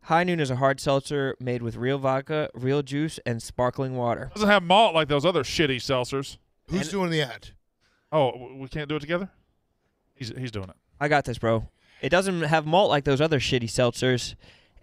High Noon is a hard seltzer made with real vodka, real juice, and sparkling water. Doesn't have malt like those other shitty seltzers. Who's doing the ad? Oh, we can't do it together? He's doing it. I got this, bro. It doesn't have malt like those other shitty seltzers.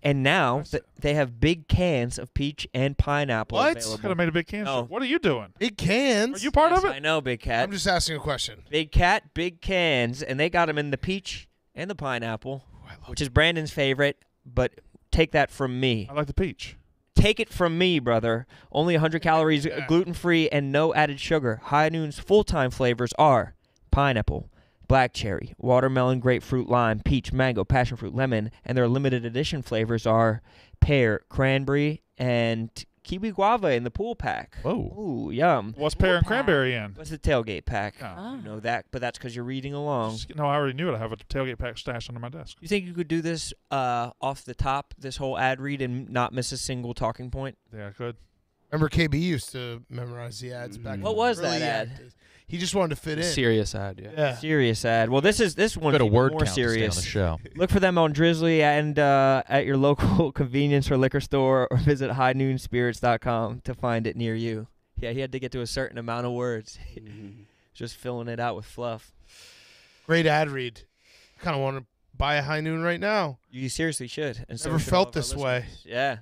And now they have big cans of peach and pineapple available. What? Could have made a big can. Oh. What are you doing? Big cans? Are you part of it? I know, Big Cat. I'm just asking a question. Big Cat, big cans, and they got them in the peach and the pineapple, which is Brandon's favorite, but... Take that from me. I like the peach. Take it from me, brother. Only 100 calories, gluten-free, and no added sugar. High Noon's full-time flavors are pineapple, black cherry, watermelon, grapefruit, lime, peach, mango, passion fruit, lemon, and their limited edition flavors are pear, cranberry, and kiwi guava in the pool pack. Whoa. Ooh, yum. What's pear and cranberry in? What's the tailgate pack? Oh. You know that, but that's because you're reading along. Just, no, I already knew it. I have a tailgate pack stashed under my desk. You think you could do this off the top, this whole ad read, and not miss a single talking point? Yeah, I could. Remember KB used to memorize the ads back in the day. What was that ad? He just wanted to fit in. Serious ad, yeah. Serious ad. Well, this one's even more serious. To stay on the show. Look for them on Drizly and at your local convenience or liquor store, or visit highnoonspirits.com to find it near you. Yeah, he had to get to a certain amount of words. Just filling it out with fluff. Great ad read. I kind of want to buy a High Noon right now. You seriously should. And so never felt this way. Yeah.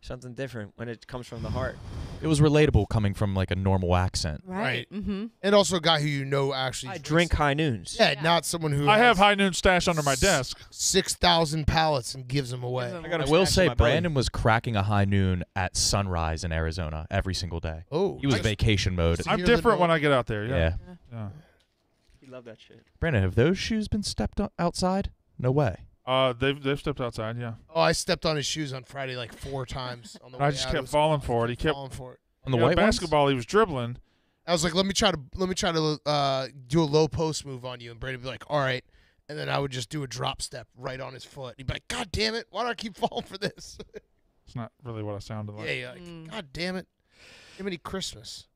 Something different when it comes from the heart. It was relatable coming from like a normal accent. Right. And also a guy who you know actually. I drink High Noons. Yeah, yeah, not someone who. I have High Noon stashed under my desk. 6,000 pallets and gives them away. I will say Brandon was cracking a High Noon at sunrise in Arizona every single day. Oh. He was vacation mode. I'm different when I get out there. Yeah. Yeah. He loved that shit. Brandon, have those shoes been stepped on outside? No way. They've stepped outside, yeah. Oh, I stepped on his shoes on Friday like 4 times. On the way I just kept falling for it. He kept falling for it. On the white basketball, he was dribbling. I was like, let me try to do a low post move on you, and Brady would be like, all right, and then I would just do a drop step right on his foot. He'd be like, God damn it, why do I keep falling for this? It's not really what I sounded like. Yeah, you're like, God damn it, give me Christmas.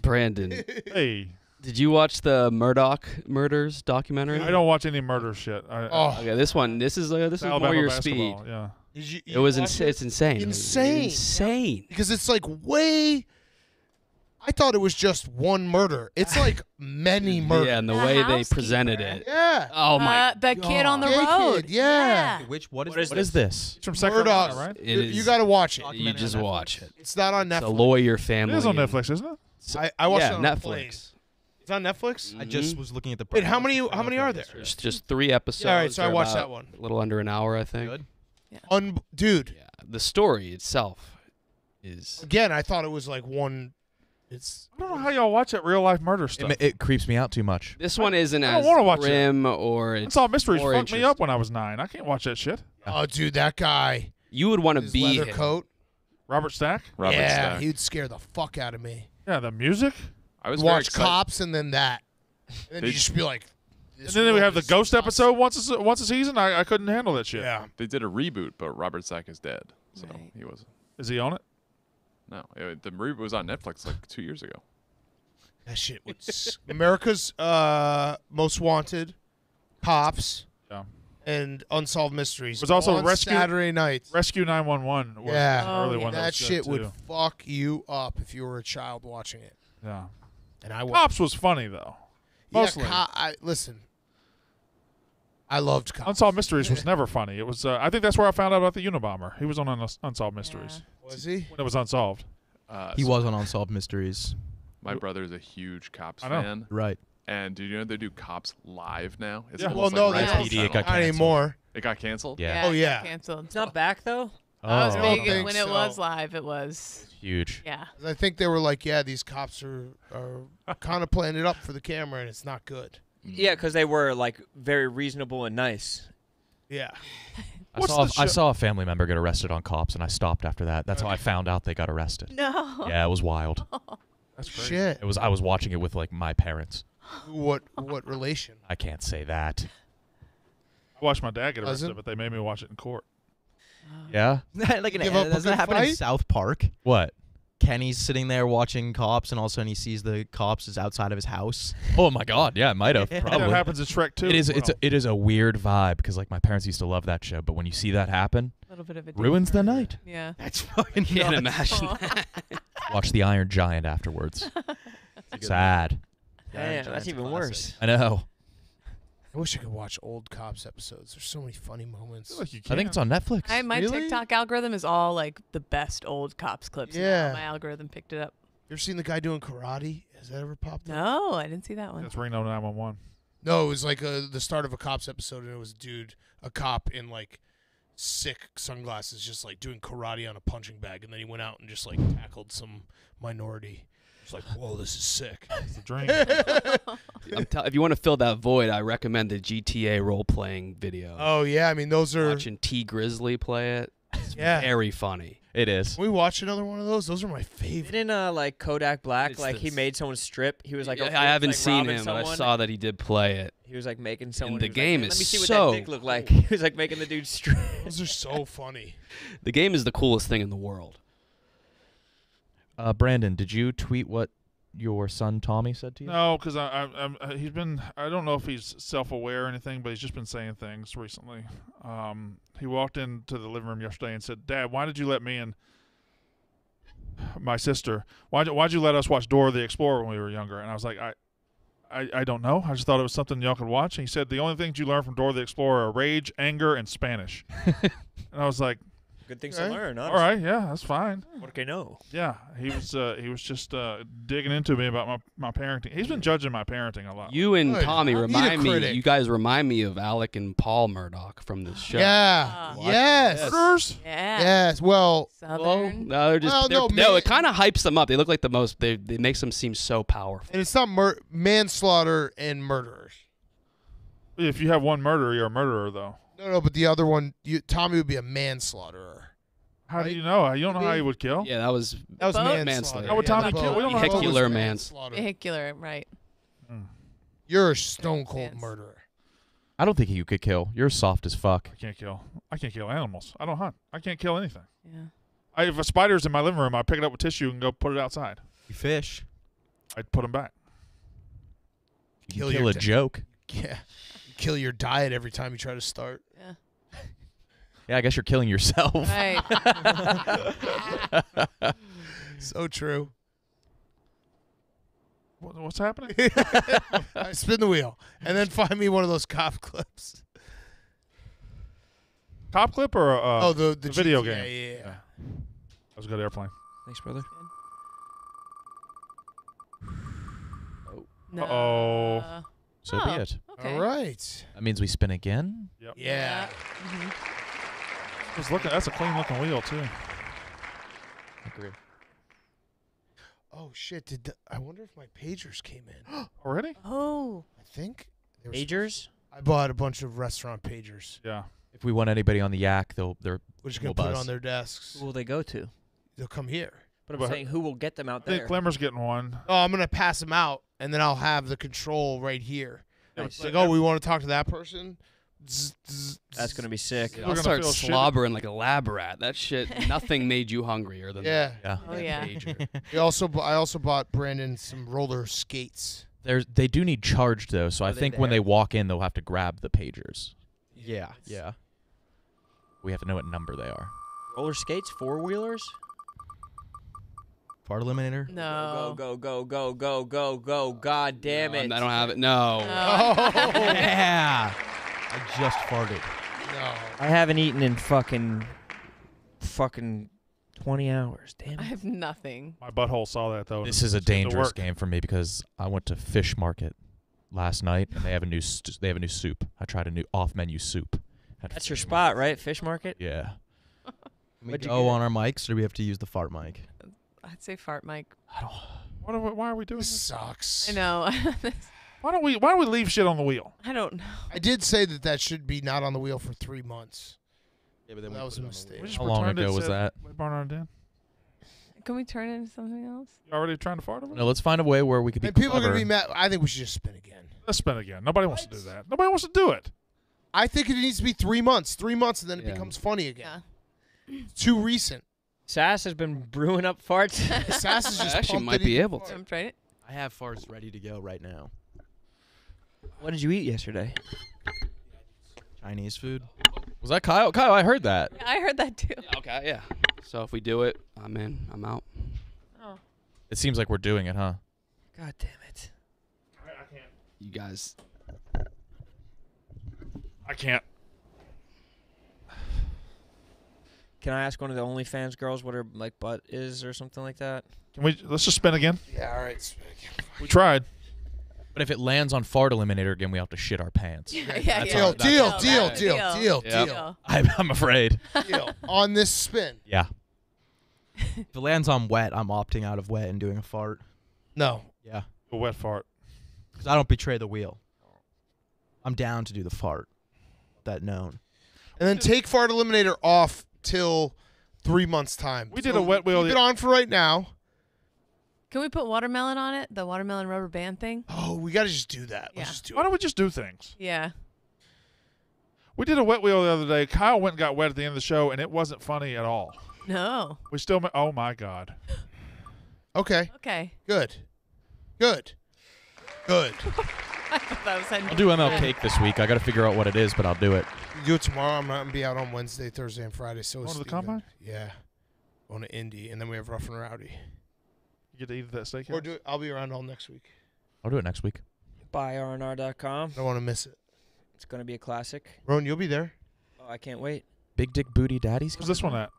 Brandon, hey. Did you watch the Murdoch murders documentary? I don't watch any murder shit. Okay, this is more your speed. Yeah, it was it's insane. Insane, insane. Because it's like way. I thought it was just one murder. It's like many murders. Yeah, and the way they presented it. Yeah. Oh my. The kid on the road. Yeah. Which what is this? It's from Sacramento, right? You got to watch it. You just watch it. It's not on Netflix. It's a lawyer family. It is on Netflix, isn't it? I watched it on Netflix. It's on Netflix? I just was looking at the. Wait, how many are there? There's just 3 episodes. Yeah, all right, so I watched that one. A little under an hour, I think. Good. Yeah. Dude. Yeah, the story itself is. Again, I thought it was like one. I don't know how y'all watch that real life murder stuff. It creeps me out too much. This one isn't as grim or. Unsolved Mysteries fucked me up when I was 9. I can't watch that shit. Oh, dude, that guy. You would want to be his leather coat. Robert Stack. Yeah, he'd scare the fuck out of me. Yeah, the music. I was watch Cops and then that. And then you just be like. And then we have the Ghost episode once a season. I couldn't handle that shit. Yeah, they did a reboot, but Robert Stack is dead, so he wasn't. Is he on it? No, the reboot was on Netflix like 2 years ago. That shit was America's Most Wanted, Cops, and Unsolved Mysteries. It was also Rescue Saturday nights. Rescue 9-1-1 was an early one. That shit would fuck you up if you were a child watching it. Yeah. And Cops was funny though. Mostly. Yeah, listen. I loved Cops. Unsolved Mysteries was never funny. It was. I think that's where I found out about the Unabomber. He was on Unsolved Mysteries. Yeah. Was he? When it was unsolved. He was on Unsolved Mysteries. My brother's a huge Cops fan. Right. And do you know they do Cops live now? It's well, no, it got not anymore. It got canceled. Yeah. Oh yeah. It got canceled. It's not back though. Oh. I was big when it was live. It was huge. Yeah, I think they were like, "Yeah, these cops are kind of playing it up for the camera, and it's not good." Yeah, because they were like very reasonable and nice. Yeah, I saw a family member get arrested on Cops, and I stopped after that. That's how I found out they got arrested. No. Yeah, it was wild. That's crazy. Shit. It was. I was watching it with like my parents. What relation? I can't say that. I watched my dad get arrested, but they made me watch it in court. Yeah? Like an, that's not happening in South Park. What? Kenny's sitting there watching cops, and all of a sudden he sees the cops is outside of his house. Oh my God! Yeah, it might have. Probably. That happens in Shrek too. It is. Well. It is a weird vibe because like my parents used to love that show, but when you see that happen, a little bit of a ruins the night. Yeah, that's fucking. Can't imagine. Watch the Iron Giant afterwards. Sad. Damn, that's even worse. I know. I wish I could watch old Cops episodes. There's so many funny moments. I think it's on Netflix. My TikTok algorithm is all like the best old Cops clips. Yeah. My algorithm picked it up. You ever seen the guy doing karate? Has that ever popped up? No, I didn't see that one. That's Reno 911. No, it was like the start of a Cops episode, and it was a cop in like sick sunglasses just like doing karate on a punching bag, and then he went out and just like tackled some minority. It's like, whoa, this is sick. It's a drink. If you want to fill that void, I recommend the GTA role-playing video. Oh, yeah. I mean, those are... Watching T. Drizly play it. It's very funny. It is. Can we watch another one of those? Those are my favorite. Didn't, like, Kodak Black, he made someone strip. He was like... Yeah, I haven't seen him, but I saw that he did play it. He was, like, making someone... And the game is so... Let me see what that dick looked like. He was, like, making the dude strip. Those are so funny. The game is the coolest thing in the world. Brandon, did you tweet what your son Tommy said to you? No, because he's been, I don't know if he's self-aware or anything, but he's just been saying things recently. He walked into the living room yesterday and said, "Dad, why did you let me and my sister, why'd you let us watch Dora the Explorer when we were younger?" And I was like, I don't know. I just thought it was something y'all could watch. And he said, "The only things you learn from Dora the Explorer are rage, anger, and Spanish." And I was like, good things to learn, honestly. All right, yeah, that's fine. What do I know? Yeah, he was just digging into me about my parenting. He's been judging my parenting a lot. You and Tommy you guys remind me of Alec and Paul Murdoch from this show. Yeah. Yes. Well, no, it kind of hypes them up. They look like the most they makes them seem so powerful. And it's not manslaughter and murderers. If you have one murderer, you're a murderer though. No, but the other one, Tommy would be a manslaughterer. How do you know? You don't know how he would kill? Yeah, that was manslaughter. How would Tommy kill? We don't know. Vehicular manslaughter. Vehicular, right. You're a stone-cold murderer. I don't think you could kill. You're soft as fuck. I can't kill. I can't kill animals. I don't hunt. I can't kill anything. Yeah. If a spider's in my living room, I pick it up with tissue and go put it outside. You fish. I'd put them back. Kill a joke. Yeah. Kill your diet every time you try to start. Yeah. Yeah, I guess you're killing yourself. Right. So true. What's happening? Right, spin the wheel, and then find me one of those cop clips. Cop clip or the video GTA game? Yeah. That was a good airplane. Thanks, brother. Oh. No. Uh-oh. So be it. Okay. All right. That means we spin again? Yep. Yeah. Mm-hmm. That's a clean-looking wheel, too. Agreed. Oh, shit. I wonder if my pagers came in. Already? Oh. I think. Pagers? I bought a bunch of restaurant pagers. Yeah. If we want anybody on the yak, we're just going to put it on their desks. Who will they go to? They'll come here. But I'm saying who will get them out there? I think Clemmer's getting one. Oh, I'm going to pass them out, and then I'll have the control right here. It's like, oh, we want to talk to that person? That's going to be sick. I'll start slobbering like a lab rat. That shit, nothing made you hungrier than that. Yeah. Oh, yeah. I also bought Brandon some roller skates. They do need charged, though, so I think when they walk in, they'll have to grab the pagers. Yeah. Yeah. We have to know what number they are. Roller skates? Four-wheelers? Fart eliminator? No. Go. God damn it. I don't have it. No. Yeah. I just farted. No. I haven't eaten in fucking 20 hours. Damn it. I have nothing. My butthole saw that, though. This is a dangerous game for me because I went to Fish Market last night, and they have a new soup. I tried a new off-menu soup. That's your spot, right? Fish Market? Yeah. We go on our mics, or do we have to use the fart mic? I'd say fart mic. Why are we doing this? Sucks. I know. Why don't we leave shit on the wheel? I don't know. I did say that should be not on the wheel for 3 months. Yeah, but then that was a mistake. How long ago was that? Le Bernardin. Can we turn it into something else? You already trying to fart over? No, let's find a way where we could be. And people are gonna be mad. I think we should just spin again. Let's spin again. Nobody wants to do that. Nobody wants to do it. I think it needs to be 3 months. 3 months, and then it becomes funny again. Yeah. Too recent. Sass has been brewing up farts. Sass is just actually might be able to. I have farts ready to go right now. What did you eat yesterday? Chinese food. Was that Kyle? Kyle, I heard that. Yeah, I heard that too. Yeah, okay, yeah. So if we do it, I'm in. I'm out. Oh. It seems like we're doing it, huh? God damn it. I can't. You guys. I can't. Can I ask one of the OnlyFans girls what her like butt is or something like that? Can we? Let's just spin again. Yeah, all right. Spin again. We tried. But if it lands on fart eliminator again, we have to shit our pants. Deal. I'm afraid. Deal. On this spin. Yeah. If it lands on wet, I'm opting out of wet and doing a fart. No. Yeah. A wet fart. Because I don't betray the wheel. I'm down to do the fart. That known. And then take fart eliminator off till 3 months' time. We did a wet wheel. Keep it on for right now. Can we put watermelon on it? The watermelon rubber band thing? Oh, we got to just do that. Yeah. Let's just do Why don't we just do things? Yeah. We did a wet wheel the other day. Kyle went and got wet at the end of the show, and it wasn't funny at all. No. We still... Oh, my God. Okay. Okay. Good. Good. Good. I thought that was I'll do ML Cake this week. I got to figure out what it is, but I'll do it. You do it tomorrow. I'm going to be out on Wednesday, Thursday, and Friday. So going to the combine? Yeah. Going to Indy, and then we have Rough and Rowdy. Get to eat that steakhouse. Or do it. I'll be around all next week. I'll do it next week. Buy rnr.com. I don't want to miss it. It's going to be a classic. Rone, you'll be there. Oh, I can't wait. Big Dick Booty Daddies. Where's this one at?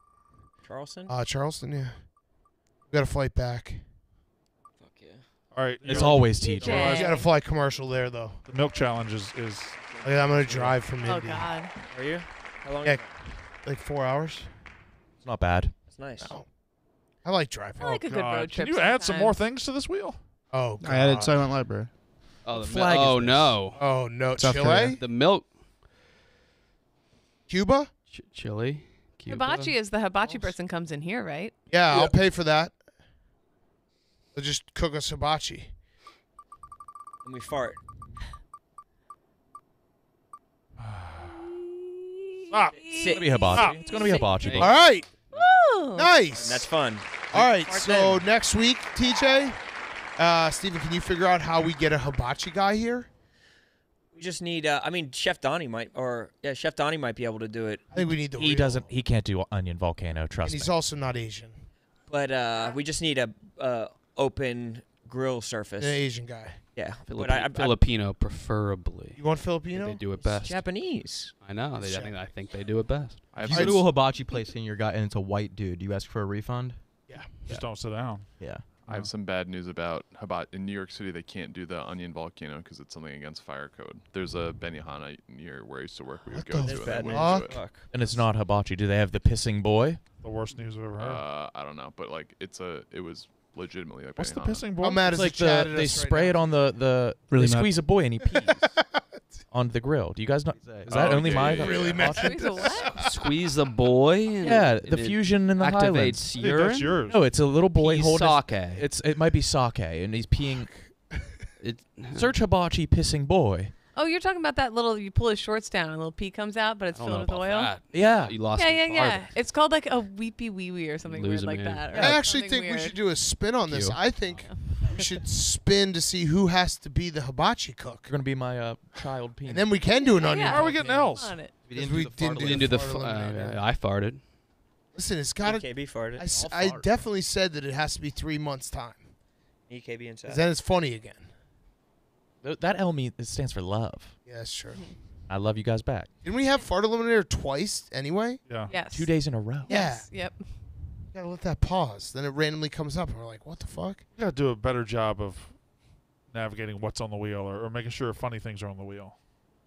Charleston? Charleston, yeah. We got to flight back. Fuck yeah. All right. It's always TJ. You got to fly commercial there, though. The milk challenge is yeah, I'm going to drive from India. Oh, God. Are you? How long? Yeah, like 4 hours. It's not bad. It's nice. No. I like driving. I like a good road trip. Can you add some more things to this wheel? Oh, God. I added Silent Library. Oh, the flag. Oh, no. Oh, no. South Chile? Korea. The milk. Cuba? Chile. Cuba. Hibachi is the hibachi person comes in here, right? Yeah, I'll pay for that. They'll just cook us hibachi. And we fart. Stop. It's going to be hibachi. Stop. It's going to be hibachi. All right. Woo. Nice. And that's fun. All right, so next week, TJ, Steven, can you figure out how we get a hibachi guy here? We just need, I mean, Chef Donnie might, or, yeah, Chef Donnie might be able to do it. I think we need the He can't do Onion Volcano, trust me. And he's also not Asian. But we just need a open grill surface. An Asian guy. Yeah. Filipino, preferably. You want Filipino? They do it best. It's Japanese. I know. I think they do it best. If you do a hibachi place in your guy and it's a white dude, do you ask for a refund? Yeah. Just don't sit down. Yeah. I have some bad news about hibachi. In New York City, they can't do the Onion Volcano because it's something against fire code. There's a Benihana near where I used to work. We would go to it. And it's not hibachi. Do they have the pissing boy? The worst news I've ever heard. I don't know, but like it was legitimately like what's Benihana. The pissing boy? I'm mad like they spray it on the really they squeeze a boy and he pees on the grill. Do you guys not? Is that only my really mad? Squeeze a boy? Yeah, the fusion in the activates Highlands. Urine? No, it's a little boy holding sake. It might be sake, and he's peeing. Search hibachi pissing boy. Oh, you're talking about that little, you pull his shorts down and a little pee comes out, but it's filled with oil? That. Yeah. You lost yeah. It's called like a weepy wee-wee or something weird like that. I actually think we should do a spin on this. I think we should spin to see who has to be the hibachi cook. You're going to be my child penis. And then we can do an onion. Why are we getting else? We didn't do the fart eliminator. I farted. Listen, it's got to... KB farted. I definitely said that it has to be 3 months' time. EKB inside. Then it's funny again. That L means it stands for love. Yeah, that's true. I love you guys back. Didn't we have fart eliminator twice anyway? Yeah. Yes. 2 days in a row. Yes. Yeah. Yep. You gotta let that pause. Then it randomly comes up, and we're like, "What the fuck?" You gotta do a better job of navigating what's on the wheel, or making sure funny things are on the wheel.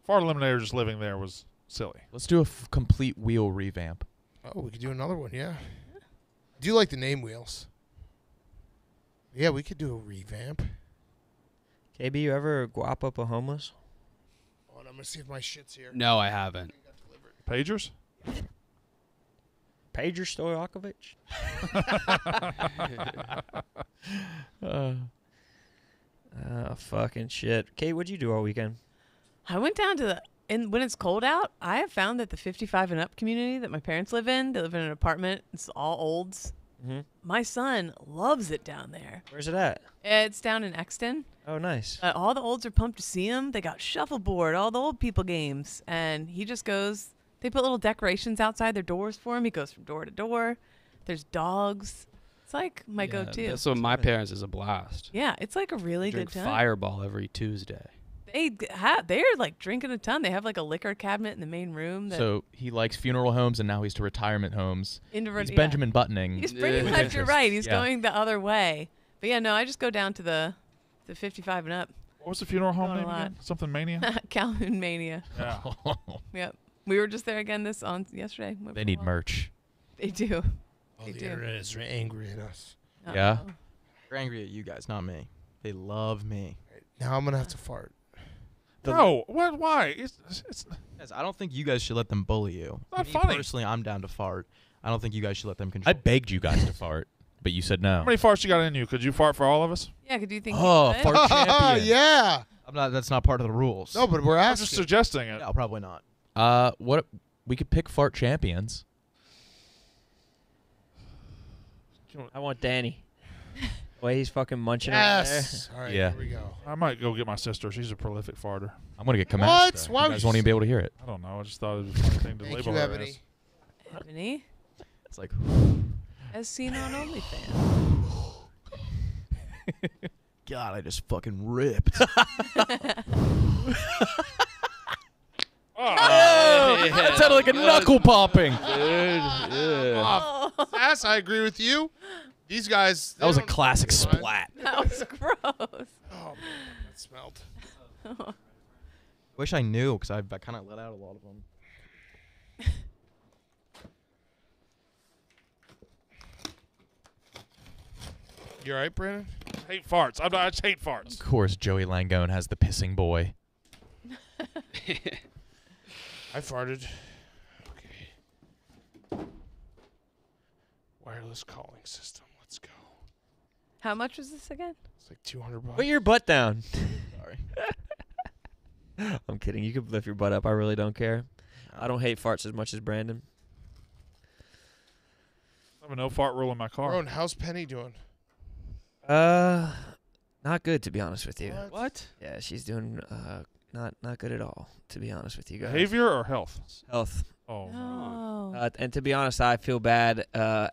Fart eliminator just living there was silly. Let's do a complete wheel revamp. Oh, we could do another one. Yeah. I do like the name wheels. Yeah, we could do a revamp. KB, you ever guap up a homeless? Oh, I'm gonna see if my shit's here. No, I haven't. Pagers? Pager Stojakovic? Fucking shit. Kate, what'd you do all weekend? I went down to the And when it's cold out, I have found that the 55 and up community that my parents live in, they live in an apartment. It's all olds. Mm-hmm. My son loves it down there. Where's it at? It's down in Exton. Oh, nice. All the olds are pumped to see him. They got shuffleboard, all the old people games. And he just goes, they put little decorations outside their doors for him. He goes from door to door. There's dogs. It's like my go-to. So my parents is a blast. Yeah, it's like a really good time. Fireball every Tuesday. They're like drinking a ton. They have like a liquor cabinet in the main room. So he likes funeral homes, and now he's to retirement homes. He's Benjamin Buttoning. He's pretty much, you're right. He's going the other way. But yeah, no, I just go down to the 55 and up. What was the funeral home name again? Something Mania? Calhoun Mania. Yeah. Yep. We were just there again yesterday. They need merch. They do. Oh, they do. They're angry at us. Uh-oh. Yeah. They're angry at you guys, not me. They love me. Now I'm going to have to fart. No, what? Why? Guys, I don't think you guys should let them bully you. Not funny. Personally, I'm down to fart. I don't think you guys should let them control. I begged you guys to fart, but you said no. How many farts you got in you? Could you fart for all of us? Yeah. Could you think? Oh, you fart champion. Yeah. I'm not. That's not part of the rules. No, but we're asking. I'm just suggesting it. No, probably not. What? We could pick fart champions. I want Danny. Way he's fucking munching out there. All right, yeah. Here we go. I might go get my sister. She's a prolific farter. I'm going to get Kamasta. What? Why? You guys won't even be able to hear it. I don't know. I just thought it was a funny thing to label her as. Ebony? It's like... As seen on OnlyFans. God, I just fucking ripped. Oh, yeah. That sounded like a knuckle popping. Dude, yeah. Sass, I agree with you. These guys. That was a classic splat. That was gross. Oh, man, that smelled. Wish I knew, because I kind of let out a lot of them. You all right, Brandon? I hate farts. I just hate farts. Of course, Joey Langone has the pissing boy. I farted. Okay. Wireless calling system. Let's go. How much was this again? It's like $200. Put your butt down. Sorry. I'm kidding. You can lift your butt up. I really don't care. I don't hate farts as much as Brandon. I have a no fart rule in my car. Rone, how's Penny doing? Not good, to be honest with you. What? Yeah, she's doing not good at all, to be honest with you guys. Behavior or health? Health. Oh. No. And to be honest, I feel bad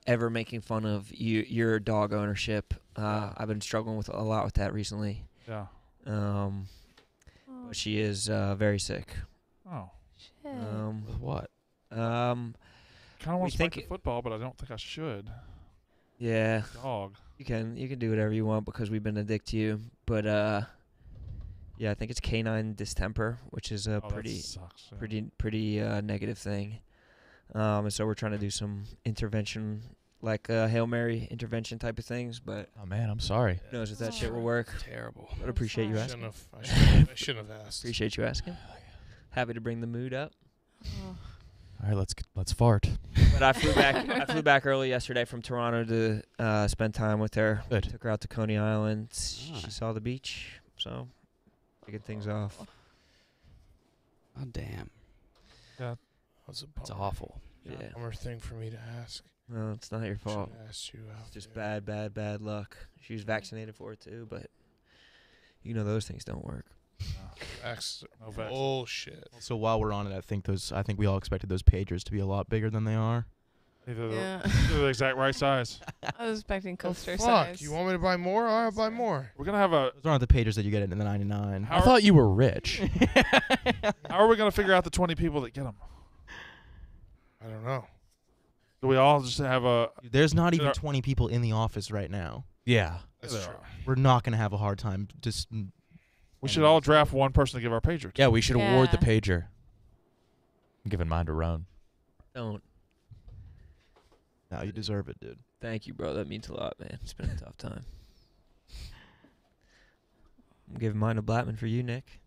ever making fun of your dog ownership. I've been struggling with a lot with that recently. Yeah. But she is very sick. Oh. Shit. With what? I kind of want to speak to football, but I don't think I should. Yeah. Dog. You can do whatever you want because we've been a dick to you, but yeah, I think it's canine distemper, which is a pretty negative thing. And so we're trying to do some intervention, like Hail Mary intervention type of things. But oh man, I'm sorry. Who knows if that shit will work? Terrible. But appreciate you asking. I shouldn't have asked. Appreciate you asking. Happy to bring the mood up. Oh. All right, let's fart. But I flew back. I flew back early yesterday from Toronto to spend time with her. Good. Took her out to Coney Island. Ah. She saw the beach. So. Taking things off. Oh damn! That was it's awful. Yeah. It's a bummer thing for me to ask. No, it's not your fault. You just bad luck. She was vaccinated for it too, but you know those things don't work. No bullshit. So while we're on it, I think we all expected those pagers to be a lot bigger than they are. Yeah. They're the exact right size. I was expecting coaster size. Fuck, you want me to buy more? All right, I'll buy more. We're going to have a... Those aren't the pagers that you get in the 99. I thought you were rich. How are we going to figure out the 20 people that get them? I don't know. Do we all just have a... There's not even 20 people in the office right now. Yeah. That's true. We're not going to have a hard time. Just. We should all draft one person to give our pager to. Yeah, we should award the pager. I'm giving mine to Rone. Don't. No, you deserve it, dude. Thank you, bro. That means a lot, man. It's been a tough time. I'm giving mine to Blattman for you, Nick.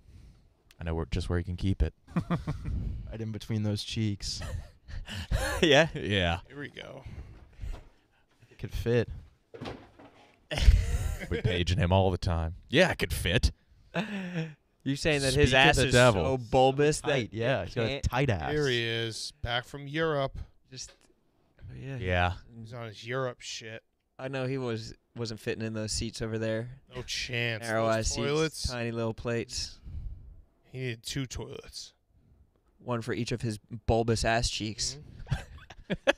I know just where you can keep it. Right in between those cheeks. Yeah? Yeah. Here we go. It could fit. We're paging him all the time. Yeah, it could fit. You're saying that his ass is so bulbous that he's got a tight ass. Here he is, back from Europe. Just he's on his Europe shit. I know he wasn't fitting in those seats over there. No chance. Narrow-eyed seats, tiny little plates. He needed two toilets, one for each of his bulbous ass cheeks. Mm-hmm.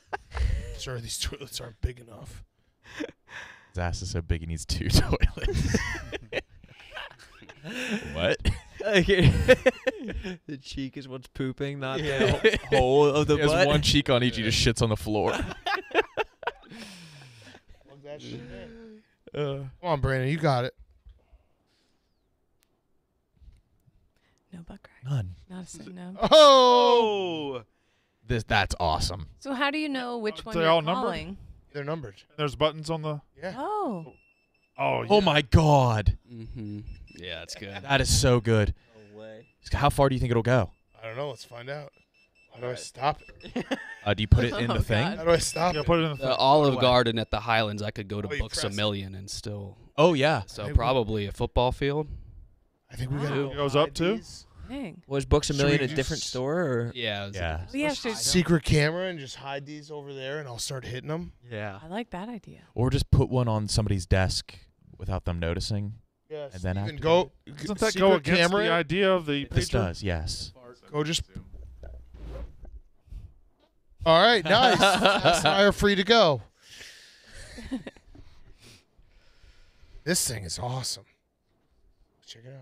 Sure, these toilets aren't big enough. His ass is so big he needs two toilets. What? Okay. The cheek is what's pooping, not the whole of the butt. He has one cheek on each. He just shits on the floor. That shit. Come on, Brandon, you got it. No butt crack. None. Not a second. No. Oh, that's awesome. So how do you know which one you're calling? They're numbered. There's buttons on the. Yeah. Oh. Oh, yeah. Oh my God. Mm-hmm. Yeah, that's good. That is so good. No way. How far do you think it'll go? I don't know. Let's find out. How do I stop it? Do you put it in the thing? God. How do I stop it? Put it in the Olive Garden at the Highlands. I could go to Books A Million and still. Oh yeah. So probably a football field. I think we got it. Goes up to. Dang. Was Books A Million a different store? Or? Yeah. Yeah. Secret camera and just hide these over there, and I'll start hitting them. Yeah. I like that idea. Or just put one on somebody's desk without them noticing. Yes. And then even go. Doesn't that go against the idea of the? This does. Yes. Go just. All right, nice. Ass and I are free to go. This thing is awesome. Check it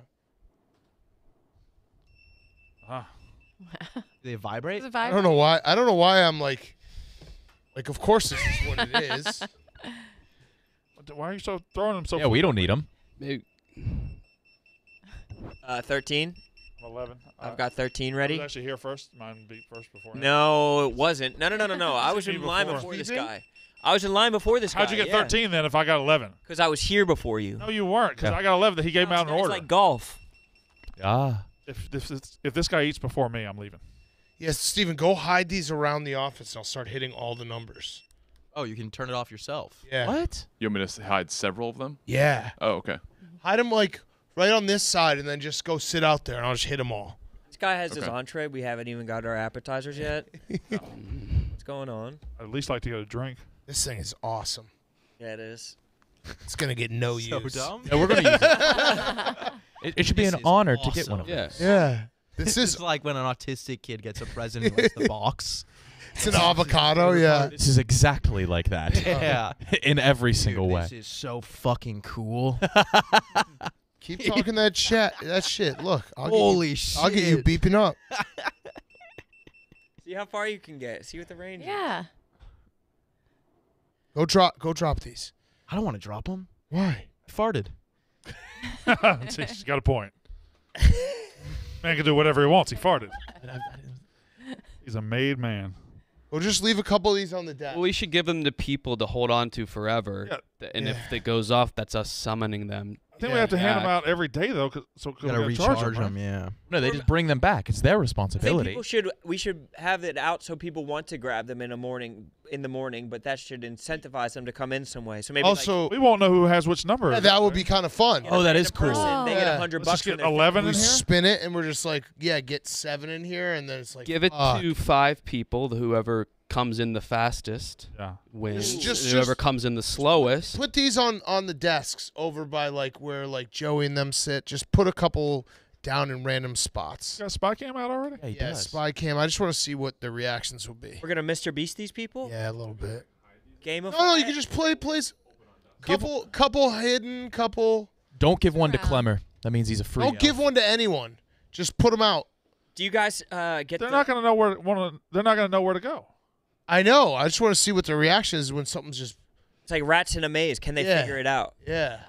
out. They vibrate? Does it vibrate? I don't know why. I don't know why I'm like of course this is what it is. Why are you so throwing them so? Yeah, we don't need them. Maybe. 13. 11. I've got 13 ready. I was actually here first. Mine beat first before. No, it wasn't. No. I was in line before this guy. I was in line before this guy. How'd you get 13 then if I got 11? Because I was here before you. No, you weren't because I got 11 that he gave me out in order. It's like golf. Ah. If this guy eats before me, I'm leaving. Yes, Steven, go hide these around the office and I'll start hitting all the numbers. Oh, you can turn it off yourself. Yeah. What? You want me to hide several of them? Yeah. Oh, okay. Hide them like... right on this side, and then just go sit out there, and I'll just hit them all. This guy has his entree. We haven't even got our appetizers yet. What's going on? I'd at least like to get a drink. This thing is awesome. Yeah, it is. It's going to get no use. So dumb. Yeah, we're going to use it. It should be an honor to get one of these. Yeah. This is like when an autistic kid gets a present and likes the box. It's an avocado, yeah. This is exactly like that. Yeah. In every single way. This is so fucking cool. Keep talking that chat. That shit. Look, holy shit! I'll get you beeping up. See how far you can get. See what the range is. Yeah. Go drop these. I don't want to drop them. Why? I farted. See, she's got a point. Man can do whatever he wants. He farted. He's a made man. We'll just leave a couple of these on the deck. Well, we should give them to people to hold on to forever. Yeah. And if it goes off, that's us summoning them. I think we have to hand them out every day, though. Cause gotta recharge them, yeah. No, they just bring them back. It's their responsibility. We should have it out so people want to grab them in the morning, but that should incentivize them to come in some way. So maybe also, like, we won't know who has which number. Yeah, that would be kind of fun. Oh, that is cool. Oh. They get $100. Let's get 11 in here. We spin it, and we're just like, yeah, get 7 in here, and then it's like give it to 5 people, whoever comes in the fastest wins. Whoever comes in the slowest. Put these on the desks over by like where like Joey and them sit. Just put a couple down in random spots. You got spy cam out already? Yeah, spy cam. I just want to see what the reactions will be. We're gonna Mr. Beast these people. Yeah, a little bit. Game of no, you can just play. Couple hidden. Don't give one to Clemmer. That means he's a free. Don't give one to anyone. Just put them out. Do you guys get? They're not gonna know where. They're not gonna know where to go. I know. I just want to see what the reaction is when something's just... It's like rats in a maze. Can they figure it out? Yeah.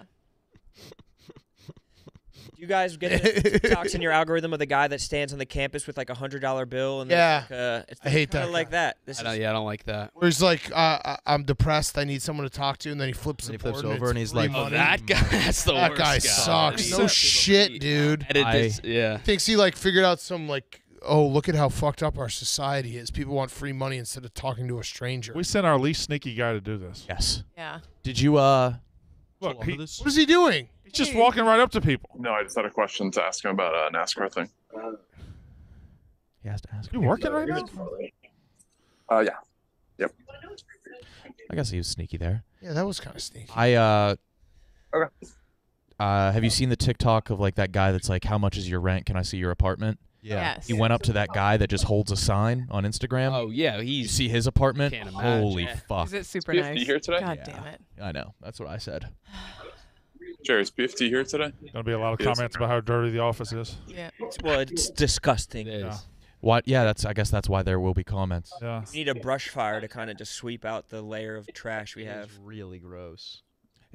Do you guys get the TikToks in your algorithm of the guy that stands on the campus with like a $100 bill? And it's I hate that. Like that. I don't like that. Where he's like, I'm depressed. I need someone to talk to. And then he flips the board over and he's like, oh, that guy. That's the worst guy. That guy sucks. No shit, dude. Thinks he like figured out some like... oh, look at how fucked up our society is. People want free money instead of talking to a stranger. We sent our least sneaky guy to do this. Yes. Yeah. Did you Look, what is he doing? He's just walking right up to people. No, I just had a question to ask him about a NASCAR thing. He has to ask. You working right now? Yeah. Yep. I guess he was sneaky there. Yeah, that was kind of sneaky. Have you seen the TikTok of like that guy that's like, how much is your rent? Can I see your apartment? Yeah. Yes. He went up to that guy that just holds a sign on Instagram. Oh yeah, you see his apartment? Holy fuck. Is it super nice? Here today? God damn it. I know. That's what I said. Jerry, is PFT here today? Gonna be a lot of comments about how dirty the office is. Yeah. Well, it's disgusting. It is. Yeah. What? Yeah, that's. I guess that's why there will be comments. Yeah. We need a brush fire to kind of just sweep out the layer of trash we have. It's really gross.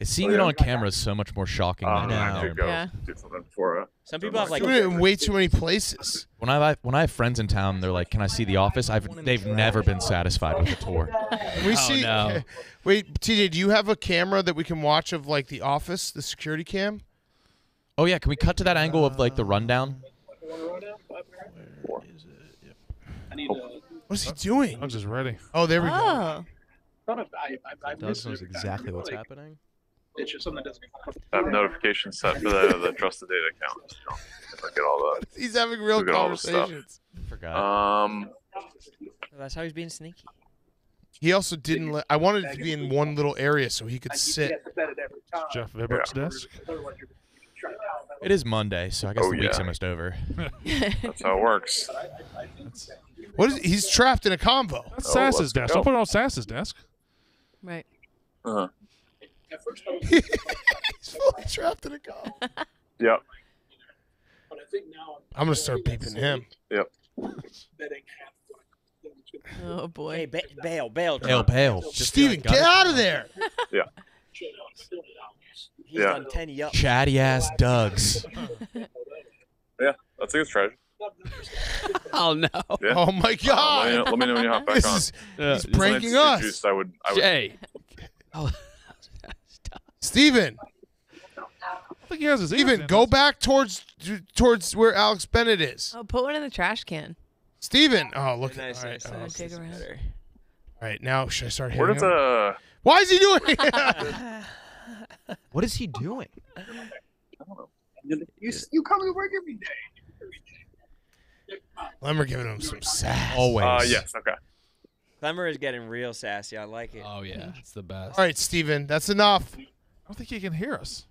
Seeing it on camera is so much more shocking than now. Yeah. Some people have like doing it in way too many places. When I have friends in town, they're like, "Can I see the office?" They've never been satisfied with the tour. No. Wait, TJ, do you have a camera that we can watch of like the office, the security cam? Oh yeah, can we cut to that angle of like the rundown? Where is it? Yep. What's he doing? I'm just ready. Oh, there we go. This is exactly what's happening. It's just something that doesn't I have notifications set for the trusted data account. If I get all that. He's having real conversations. Forgot. That's how he's being sneaky. He also didn't let. I wanted it to be in one little area so he could sit. Jeff Bezos' desk. It is Monday, so I guess the week's almost over. That's how it works. What is? He's trapped in a convo. That's Sass's desk. Don't put it on Sass's desk. Right. Uh huh. He's fully trapped in a car. Yep. I'm gonna start beeping him. Yep. Oh boy! Hey, bail! Steven, get out of there! Yeah. He's on 10 up. Chatty ass Dougs. Yeah, that's a good strategy. Oh no! Yeah. Oh my God! Let me know when you hop back on. He's pranking us. Juice, I would. Jay. Oh. Steven, I think he has his Steven, go back towards where Alex Bennett is. Oh, put one in the trash can. Steven, oh look, nice, all right, take around. All right, now should I start hitting him? Why is he doing it? What is he doing? I don't know. You come to work every day. Lemmer giving him some sass. Always. Yes. Okay. Clemmer is getting real sassy. I like it. Oh yeah, it's the best. All right, Steven, that's enough. I don't think he can hear us.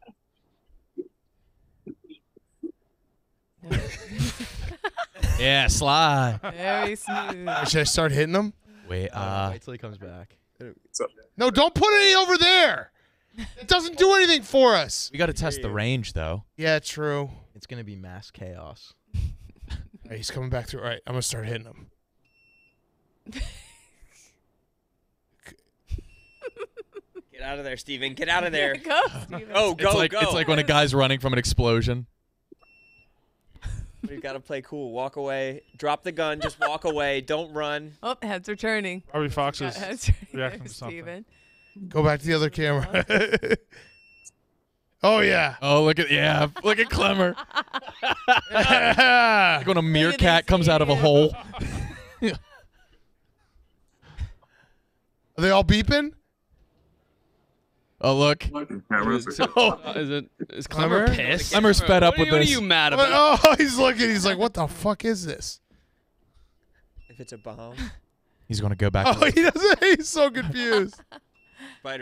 Yeah, slide. Very smooth. Should I start hitting him? Wait, wait till he comes back. No, don't put any over there. It doesn't do anything for us. We got to test the range, though. Yeah, true. It's gonna be mass chaos. All right, he's coming back through. All right, I'm gonna start hitting him. Get out of there, Steven. Get out of there. Go, Steven. Oh, go, go. It's like when a guy's running from an explosion. We've got to play cool. Walk away. Drop the gun. Just walk away. Don't run. Oh, heads are turning. Harvey Fox is reacting to something. Steven. Go back to the other camera. Oh, yeah. Oh, look at Clemmer. Like when a meerkat comes out of a hole. Are they all beeping? Oh look! Is Clemmer pissed? Clemmer sped up with this. What are you mad about? Oh, he's looking. He's like, "What the fuck is this?" If it's a bomb, he's gonna go back. Oh, he doesn't. He's so confused.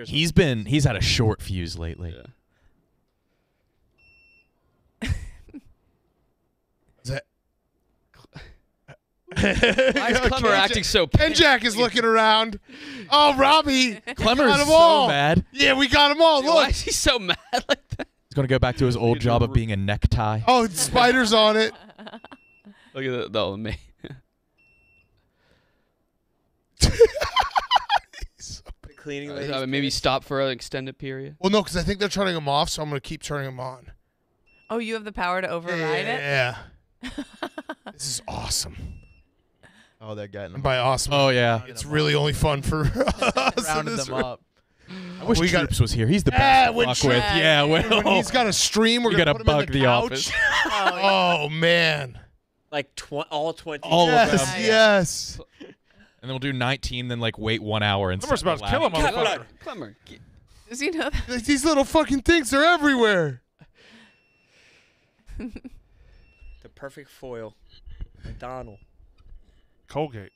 He's had a short fuse lately. Yeah. Why is Clemmer acting so pissed? Penjack is looking around. Oh, Robbie. Clemmer is so mad. Yeah, we got him all. Dude, look. Why is he so mad like that? He's going to go back to his old job of being a necktie. Oh, spiders on it. Look at that. That was me. Cleaning lady. Maybe stop for an extended period. Well, no, because I think they're turning him off, so I'm going to keep turning him on. Oh, you have the power to override it? Yeah. This is awesome. Oh, they're getting them. By awesome. Oh yeah, it's really only fun for us. Rounded them up. I wish Troops was here. He's the best to fuck with. Yeah, well, when he's got a stream. We're gonna put him in the couch. Oh, yeah. Oh man, like all 20. All of them. Yes. And then we'll do 19. Then like wait 1 hour and. Clemmer's about to kill him. Clemmer. Does he know that? Like, these little fucking things are everywhere. The perfect foil. McDonald. Colgate.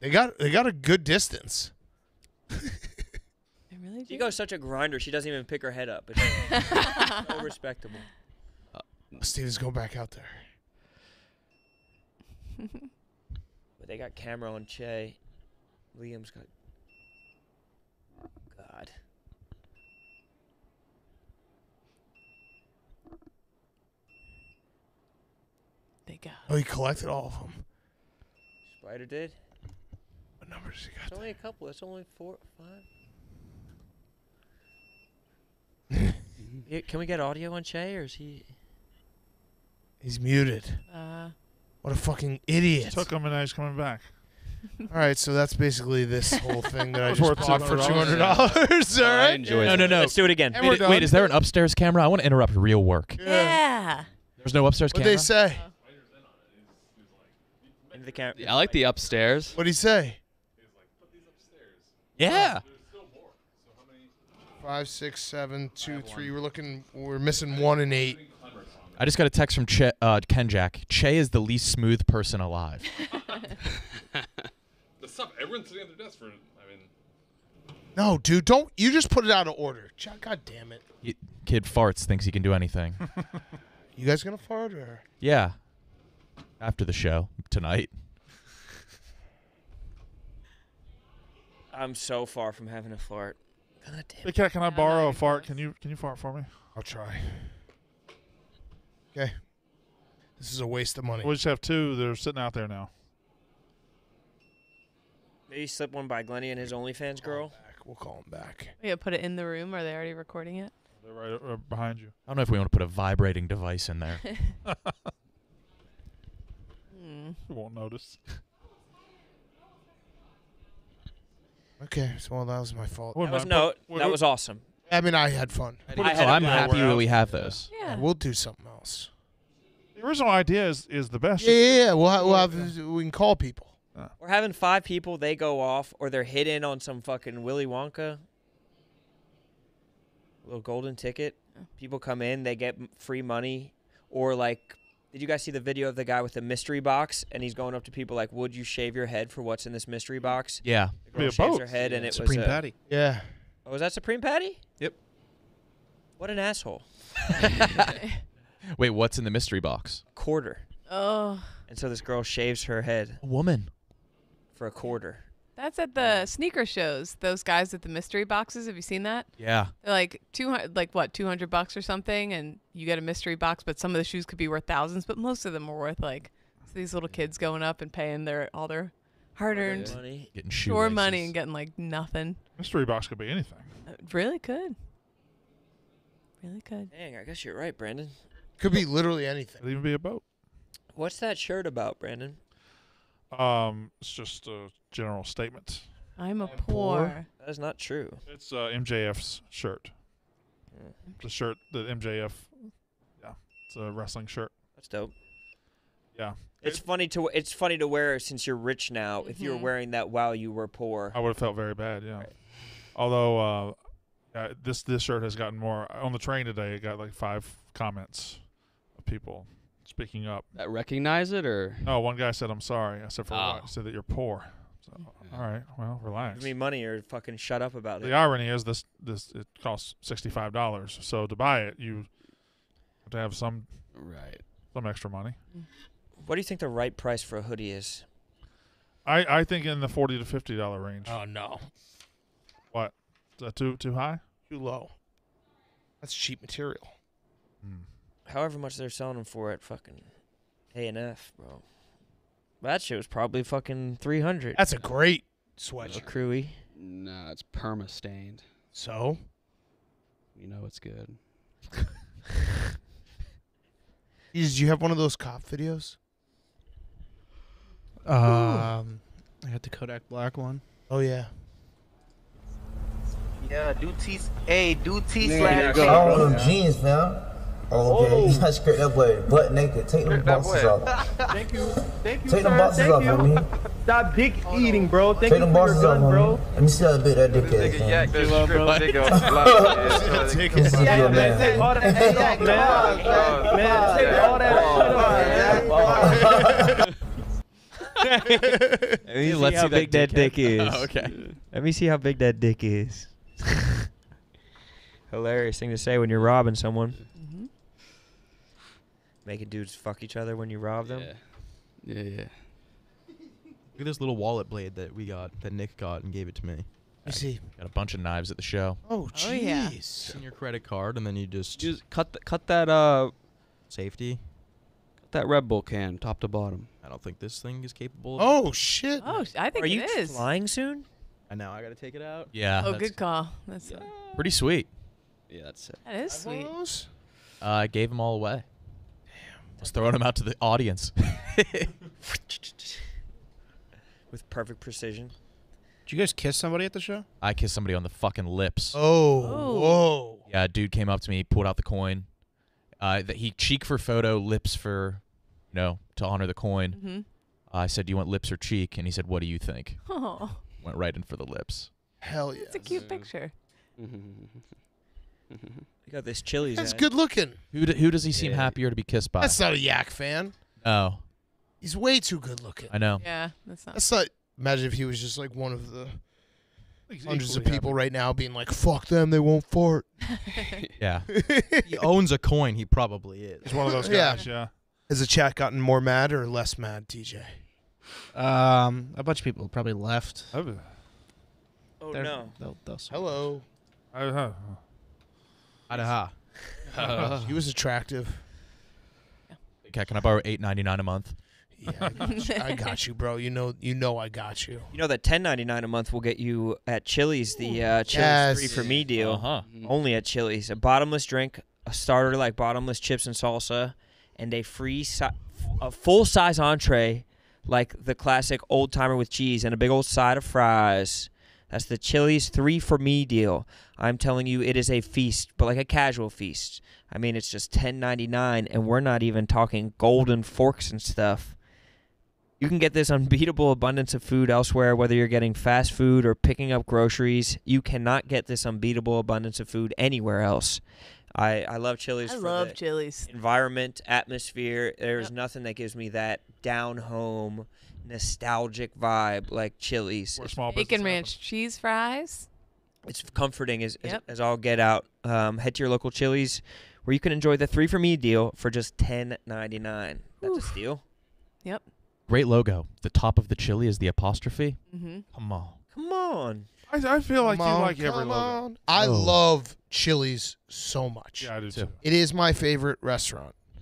They got a good distance. Really, she goes such a grinder. She doesn't even pick her head up. It's so respectable. Steven's going back out there. But they got Camera on Che. Liam's got. God. They got. Oh, he collected all of them. Spider did. What numbers he got? It's only a couple. It's only 4, 5. Can we get audio on Che, or is he... He's muted. What a fucking idiot. Took him and now he's coming back. Alright, so that's basically this whole thing that I just bought for $200. All right? No. Let's do it again. Wait, is there an upstairs camera? I want to interrupt real work. Yeah. There's no upstairs camera? What'd they say? I like the upstairs. What'd he say? Yeah. 5, 6, 7, 2, 3. We're missing 1 and 8. I just got a text from Che, Kenjack. Che is the least smooth person alive. That's tough. Everyone's sitting at their desk for. No, dude, don't. You just put it out of order. God damn it. Kid farts. Thinks he can do anything. You guys gonna fart or? Yeah. After the show tonight. I'm so far from having a fart. God damn it. Can I borrow a fart? Can you fart for me? I'll try. Okay. This is a waste of money. We just have 2 that are sitting out there now. Maybe slip one by Glenny and his OnlyFans girl. We'll call him back. Yeah, put it in the room. Are they already recording it? They're right behind you. I don't know if we want to put a vibrating device in there. You won't notice. Okay, so well, that was my fault. That was awesome. I mean, I had fun. I'm happy that we have those. Yeah. We'll do something else. The original idea is the best. Yeah. We can call people. We're having 5 people. They go off, or they're hit in on some fucking Willy Wonka. Little golden ticket. People come in. They get free money. Or like, did you guys see the video of the guy with the mystery box? And he's going up to people like, would you shave your head for what's in this mystery box? Yeah. The girl shaves her head, and it was Supreme Patty. Yeah. Oh, was that Supreme Patty? Yep. What an asshole. Wait, what's in the mystery box? A quarter. Oh. And so this girl shaves her head. A woman. For a quarter. That's at the sneaker shows. Those guys at the mystery boxes. Have you seen that? Yeah. They're like 200, like what, $200 or something, and you get a mystery box. But some of the shoes could be worth thousands, but most of them are worth like so these little kids going up and paying their hard-earned money, getting sure money, and getting like nothing. Mystery box could be anything. It really could. Really could. Dang, I guess you're right, Brandon. Could be literally anything. Could even be a boat. What's that shirt about, Brandon? It's just a general statement. I'm poor. That's not true. It's MJF's shirt. Yeah. The shirt that MJF. Yeah, it's a wrestling shirt. That's dope. Yeah, it's funny to wear since you're rich now. Mm-hmm. If you were wearing that while you were poor, I would have felt very bad. Yeah, right. Although this shirt has gotten more. On the train today, it got like 5 comments of people speaking up. That recognize it or? No, one guy said, "I'm sorry." I said, "For what?" I said that you're poor. So, all right, well, relax. Give me money or fucking shut up about it. The irony is this it costs $65. So to buy it, you have to have some extra money. What do you think the right price for a hoodie is? I think in the $40 to $50 range. Oh no! What? Is that too high? Too low. That's cheap material. Mm. However much they're selling them for at fucking A&F, bro. That shit was probably fucking $300. That's a great sweatshirt. Crewy. No, it's perma stained. So? You know it's good. Did you have one of those cop videos? I got the Kodak Black one. Oh yeah. Yeah, do T slash. All them jeans, man. Oh, okay. Not straight up, but butt naked. Take them boxes off. Thank you. Take them boxes off, homie. Stop dick eating, bro. Thank you for your gun, bro. Let me see how big that dick is. Yeah, man, take all that yak, man. Man, take all that. Let's see how big that dick is. Okay. Let me see how big that dick is. Hilarious thing to say when you're robbing someone. Mm-hmm. Making dudes fuck each other when you rob them. Yeah, yeah. Look at this little wallet blade that we got, that Nick got and gave it to me. I see. Got a bunch of knives at the show. Oh, jeez. Oh, yeah. And your credit card, and then you just cut that safety. Cut that Red Bull can, top to bottom. I don't think this thing is capable of that. Shit. Oh, I think it is. Are you flying soon? I know. I got to take it out. Yeah. Oh, good call. That's pretty sweet. Yeah, that's it. That is sweet. I gave them all away. Damn. I was throwing them out to the audience. With perfect precision. Did you guys kiss somebody at the show? I kissed somebody on the fucking lips. Oh. Whoa. Yeah, a dude came up to me, pulled out the coin. He cheek for photo, lips for, you know, to honor the coin. Mm-hmm. I said, do you want lips or cheek? And he said, what do you think? Oh. Went right in for the lips. Hell yeah. It's a cute picture. You got this Chili's. That's good looking. Who does he seem happier to be kissed by? That's not a yak fan. Oh. He's way too good looking. I know. Yeah, that's not. That's not. Imagine if he was just like one of the hundreds of people right now being like, fuck them, they won't fart. Yeah. He owns a coin. He probably is. He's one of those guys. Yeah. Has the chat gotten more mad or less mad, TJ? A bunch of people probably left. Oh, no. Hello. He was attractive. Okay, can I borrow $8.99 a month? Yeah, I got you, bro. You know, I got you. You know that $10.99 a month will get you at Chili's the Chili's free for me deal. Only at Chili's, a bottomless drink, a starter like bottomless chips and salsa, and a full size entree like the classic old timer with cheese and a big old side of fries. That's the Chili's 3 for me deal. I'm telling you, it is a feast, but like a casual feast. I mean, it's just $10.99, and we're not even talking golden forks and stuff. You can get this unbeatable abundance of food elsewhere, whether you're getting fast food or picking up groceries. You cannot get this unbeatable abundance of food anywhere else. I love Chili's. I love Chili's. Environment, atmosphere. There's nothing that gives me that down-home, nostalgic vibe like Chili's. Bacon ranch cheese fries. It's comforting as all get out. Head to your local Chili's where you can enjoy the 3 for me deal for just $10.99. That's a steal. Yep. Great logo. The top of the chili is the apostrophe. Mm-hmm. Come on. Come on. I feel like you like every logo. I love Chili's so much. Yeah, I do too. It is my favorite restaurant. I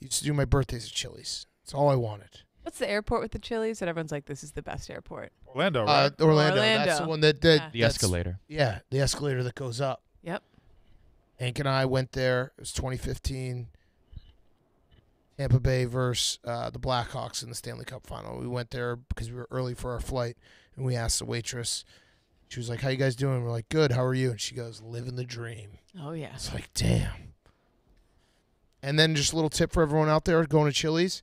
used to do my birthdays at Chili's. It's all I wanted. What's the airport with the Chili's that everyone's like, this is the best airport? Orlando, right? Orlando. That's the one that the escalator. Yeah, the escalator that goes up. Yep. Hank and I went there. It was 2015. Tampa Bay versus the Blackhawks in the Stanley Cup final. We went there because we were early for our flight, and we asked the waitress. She was like, how you guys doing? We're like, good. How are you? And she goes, living the dream. Oh, yeah. It's like, damn. And then just a little tip for everyone out there going to Chili's.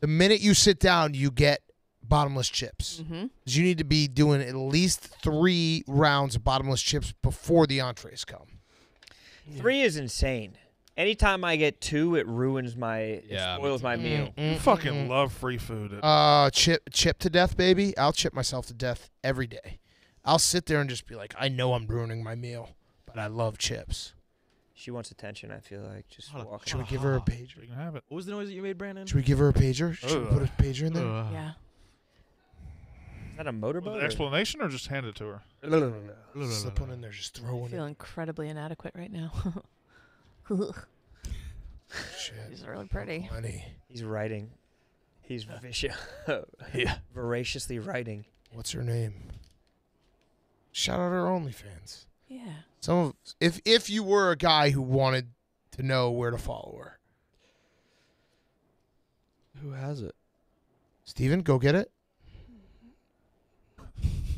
The minute you sit down, you get bottomless chips. Mm-hmm. You need to be doing at least 3 rounds of bottomless chips before the entrees come. 3 is insane. Anytime I get 2, it ruins my, it spoils my meal. Mm-hmm. Fucking love free food. Chip to death, baby. I'll chip myself to death every day. I'll sit there and just be like, I know I'm ruining my meal, but I love chips. She wants attention, I feel like. Just walk. Should we give her a pager? We can have it. What was the noise that you made, Brandon? Should we give her a pager? Should we put a pager in there? Yeah. Is that a motorboat? Explanation or just hand it to her? No. Slip one in there, just throw one in. I feel incredibly inadequate right now. Shit. He's really pretty. Funny. He's writing. He's voraciously writing. What's her name? Shout out her OnlyFans. Yeah. So if you were a guy who wanted to know where to follow her. Who has it? Steven, go get it.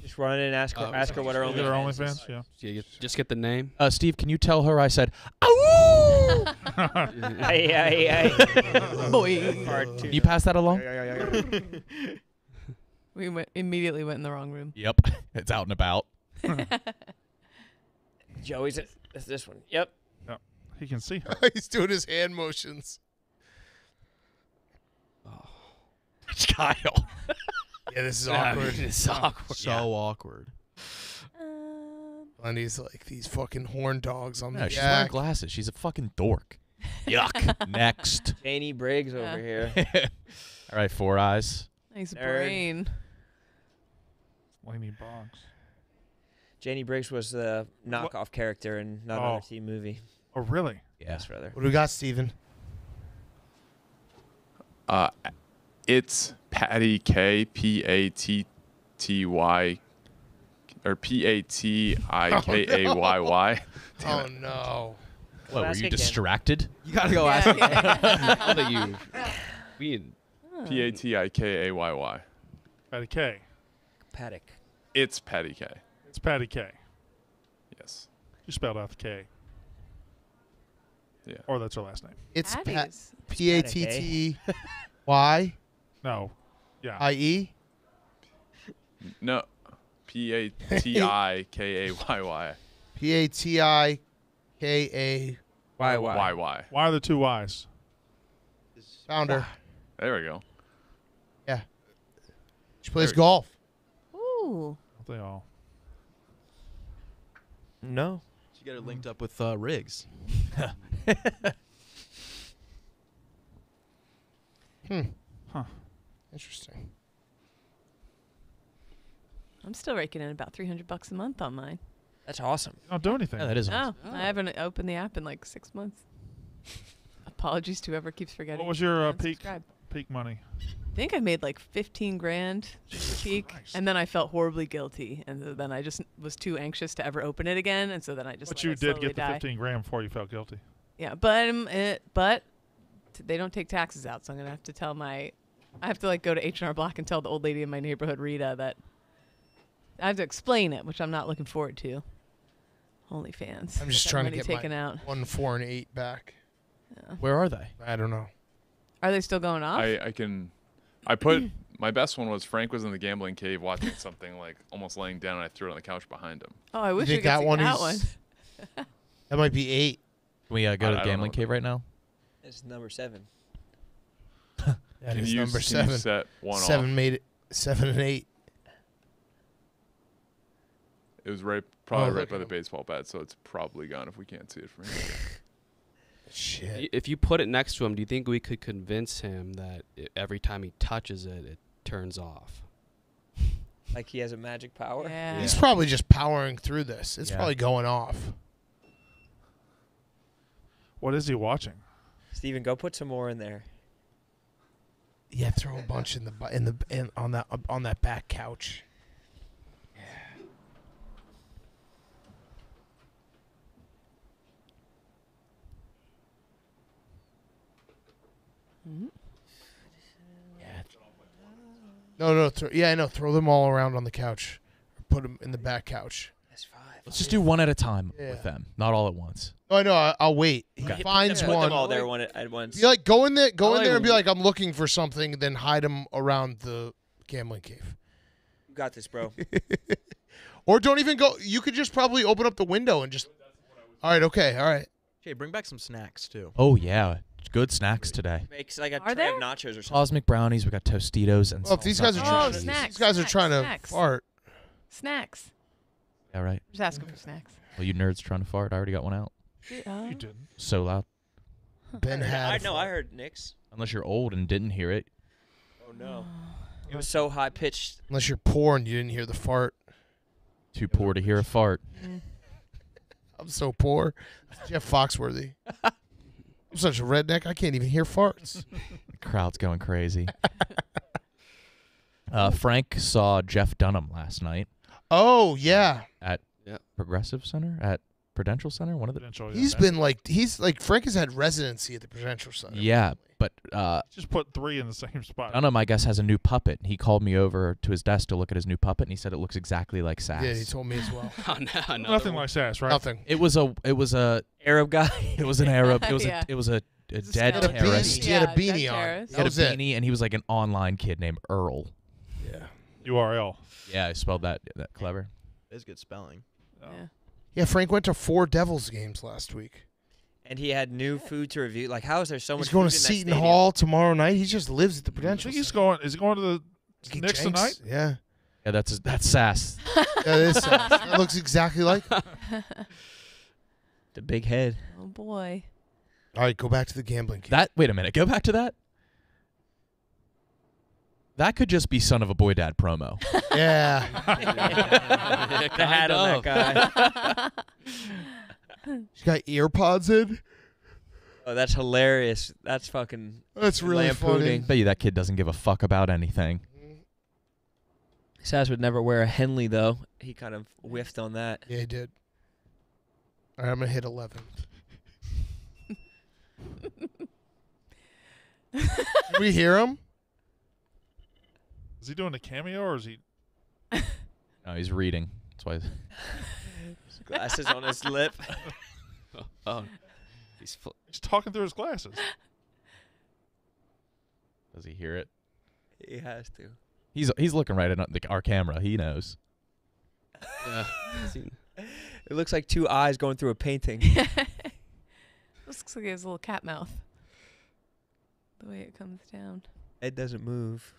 Just run in and ask her what her OnlyFans is. Yeah. Just get the name. Steve, can you tell her I said, "Ow!" Boy. Can you pass that along? We immediately went in the wrong room. Yep. It's out and about. Joey's at this one. Yep. Oh, he can see her. He's doing his hand motions. Oh. Kyle. Yeah, this is awkward. It's awkward. So awkward. And he's like, these fucking horn dogs on the She's wearing glasses. She's a fucking dork. Yuck. Next. Janie Briggs over here. All right, Four Eyes. Nice brain. Why do you mean box? Janie Briggs was the knockoff character in another RT movie. Oh, really? Yes, brother. What do we got, Steven? It's Patty K, P-A-T-T-Y, or P-A-T-I-K-A-Y-Y. Oh, no. What, were you distracted? You got to go ask again. What are you? P-A-T-I-K-A-Y-Y. Patty K. Paddock. It's Patty K. It's Patty K. Yes. You spelled out the K. Yeah. Or that's her last name. It's P-A-T-T-Y. No. Yeah. I-E? No. P-A-T-I-K-A-Y-Y. P-A-T-I-K-A-Y-Y. Why are the two Y's? Founder. There we go. Yeah. She plays golf. Ooh. Aren't they all? No. She got her linked up with Riggs. Huh. Interesting. I'm still raking in about $300 a month on mine. That's awesome. I don't do anything. Yeah, that is awesome. Oh, I haven't opened the app in like 6 months. Apologies to whoever keeps forgetting. What was your peak money? I think I made like 15 grand peak, and then I felt horribly guilty, and so then I just was too anxious to ever open it again, and so then I just. But you did get the 15 grand before you felt guilty. Yeah, but they don't take taxes out, so I'm gonna have to tell I have to like go to H&R Block and tell the old lady in my neighborhood, Rita, that I have to explain it, which I'm not looking forward to. OnlyFans. I'm just trying to get taken out. 1, 4, and 8 back. Yeah. Where are they? I don't know. Are they still going off? I put my best one was Frank was in the gambling cave watching something, like almost laying down, and I threw it on the couch behind him. Oh, I wish you could see that one. That might be 8. Can we go to the gambling cave right now? It's number 7. That is number 7. Set 1 off. 7 made it. 7 and 8. It was probably right by the baseball bat, so it's probably gone if we can't see it from here. Shit. If you put it next to him, do you think we could convince him that every time he touches it, it turns off? Like he has a magic power? Yeah. He's probably just powering through this. It's probably going off. What is he watching? Steven, go put some more in there. Yeah, throw a bunch on that back couch. Mm-hmm. Yeah. No. Yeah, I know. Throw them all around on the couch. Or put them in the back couch. That's 5. Let's just do one at a time with them, not all at once. Oh, I know. I'll wait. Okay. He finds one. Put them all there at once. Be like, go in there and be like, I'm looking for something. Then hide them around the gambling cave. You got this, bro. Or don't even go. You could just probably open up the window and just. All right. Okay. All right. Okay. Bring back some snacks too. Oh yeah. Good snacks today. Makes like a tray of nachos or something. Cosmic brownies. We got Tostitos and. Oh, if these guys are trying. These guys are trying to fart. Snacks. All right. Just asking for snacks. Well, you nerds trying to fart. I already got one out. You didn't. So loud. Ben had. I know. I heard Nick's. Unless you're old and didn't hear it. Oh no. It was so high pitched. Unless you're poor and you didn't hear the fart. Too poor to hear a fart. I'm so poor. Jeff Foxworthy. I'm such a redneck, I can't even hear farts. The crowd's going crazy. Frank saw Jeff Dunham last night. Oh, yeah. At Progressive Center? At Prudential Center? One of the He's been like, Frank has had residency at the Prudential Center. Yeah, but. Just put 3 in the same spot. Dunham, I guess, has a new puppet. He called me over to his desk to look at his new puppet, and he said it looks exactly like Sass. Yeah, he told me as well. Oh, no, nothing like Sass, right? Nothing. It was a Arab guy. It was an Arab. It was a dead terrorist. He had a beanie on. He had a beanie, and he was like an online kid named Earl. Yeah. URL. Yeah, I spelled that clever. That's good spelling. Oh. Yeah. Yeah, Frank went to 4 Devils games last week. And he had new food to review. Like, how is there so much food in that stadium? He's going to Seton Hall tomorrow night. He just lives at the Prudential. I think he's going. Is he going to the Knicks tonight? Yeah. Yeah, that's sass. That is sass. That looks exactly like the big head. Oh, boy. All right, go back to the gambling. Wait a minute. Go back to that. That could just be Son of a Boy Dad promo. Yeah. The hat on that guy. She's got ear pods in. Oh, that's hilarious. That's fucking really funny. I bet you that kid doesn't give a fuck about anything. Saz would never wear a Henley, though. He kind of whiffed on that. Yeah, he did. All right, I'm going to hit 11. Did we hear him? Is he doing a cameo or is he? No, he's reading. That's why. His glasses on his lip. Oh, he's talking through his glasses. Does he hear it? He has to. He's looking right at our camera. He knows. It looks like 2 eyes going through a painting. Looks like he has a little cat mouth. The way it comes down. It doesn't move.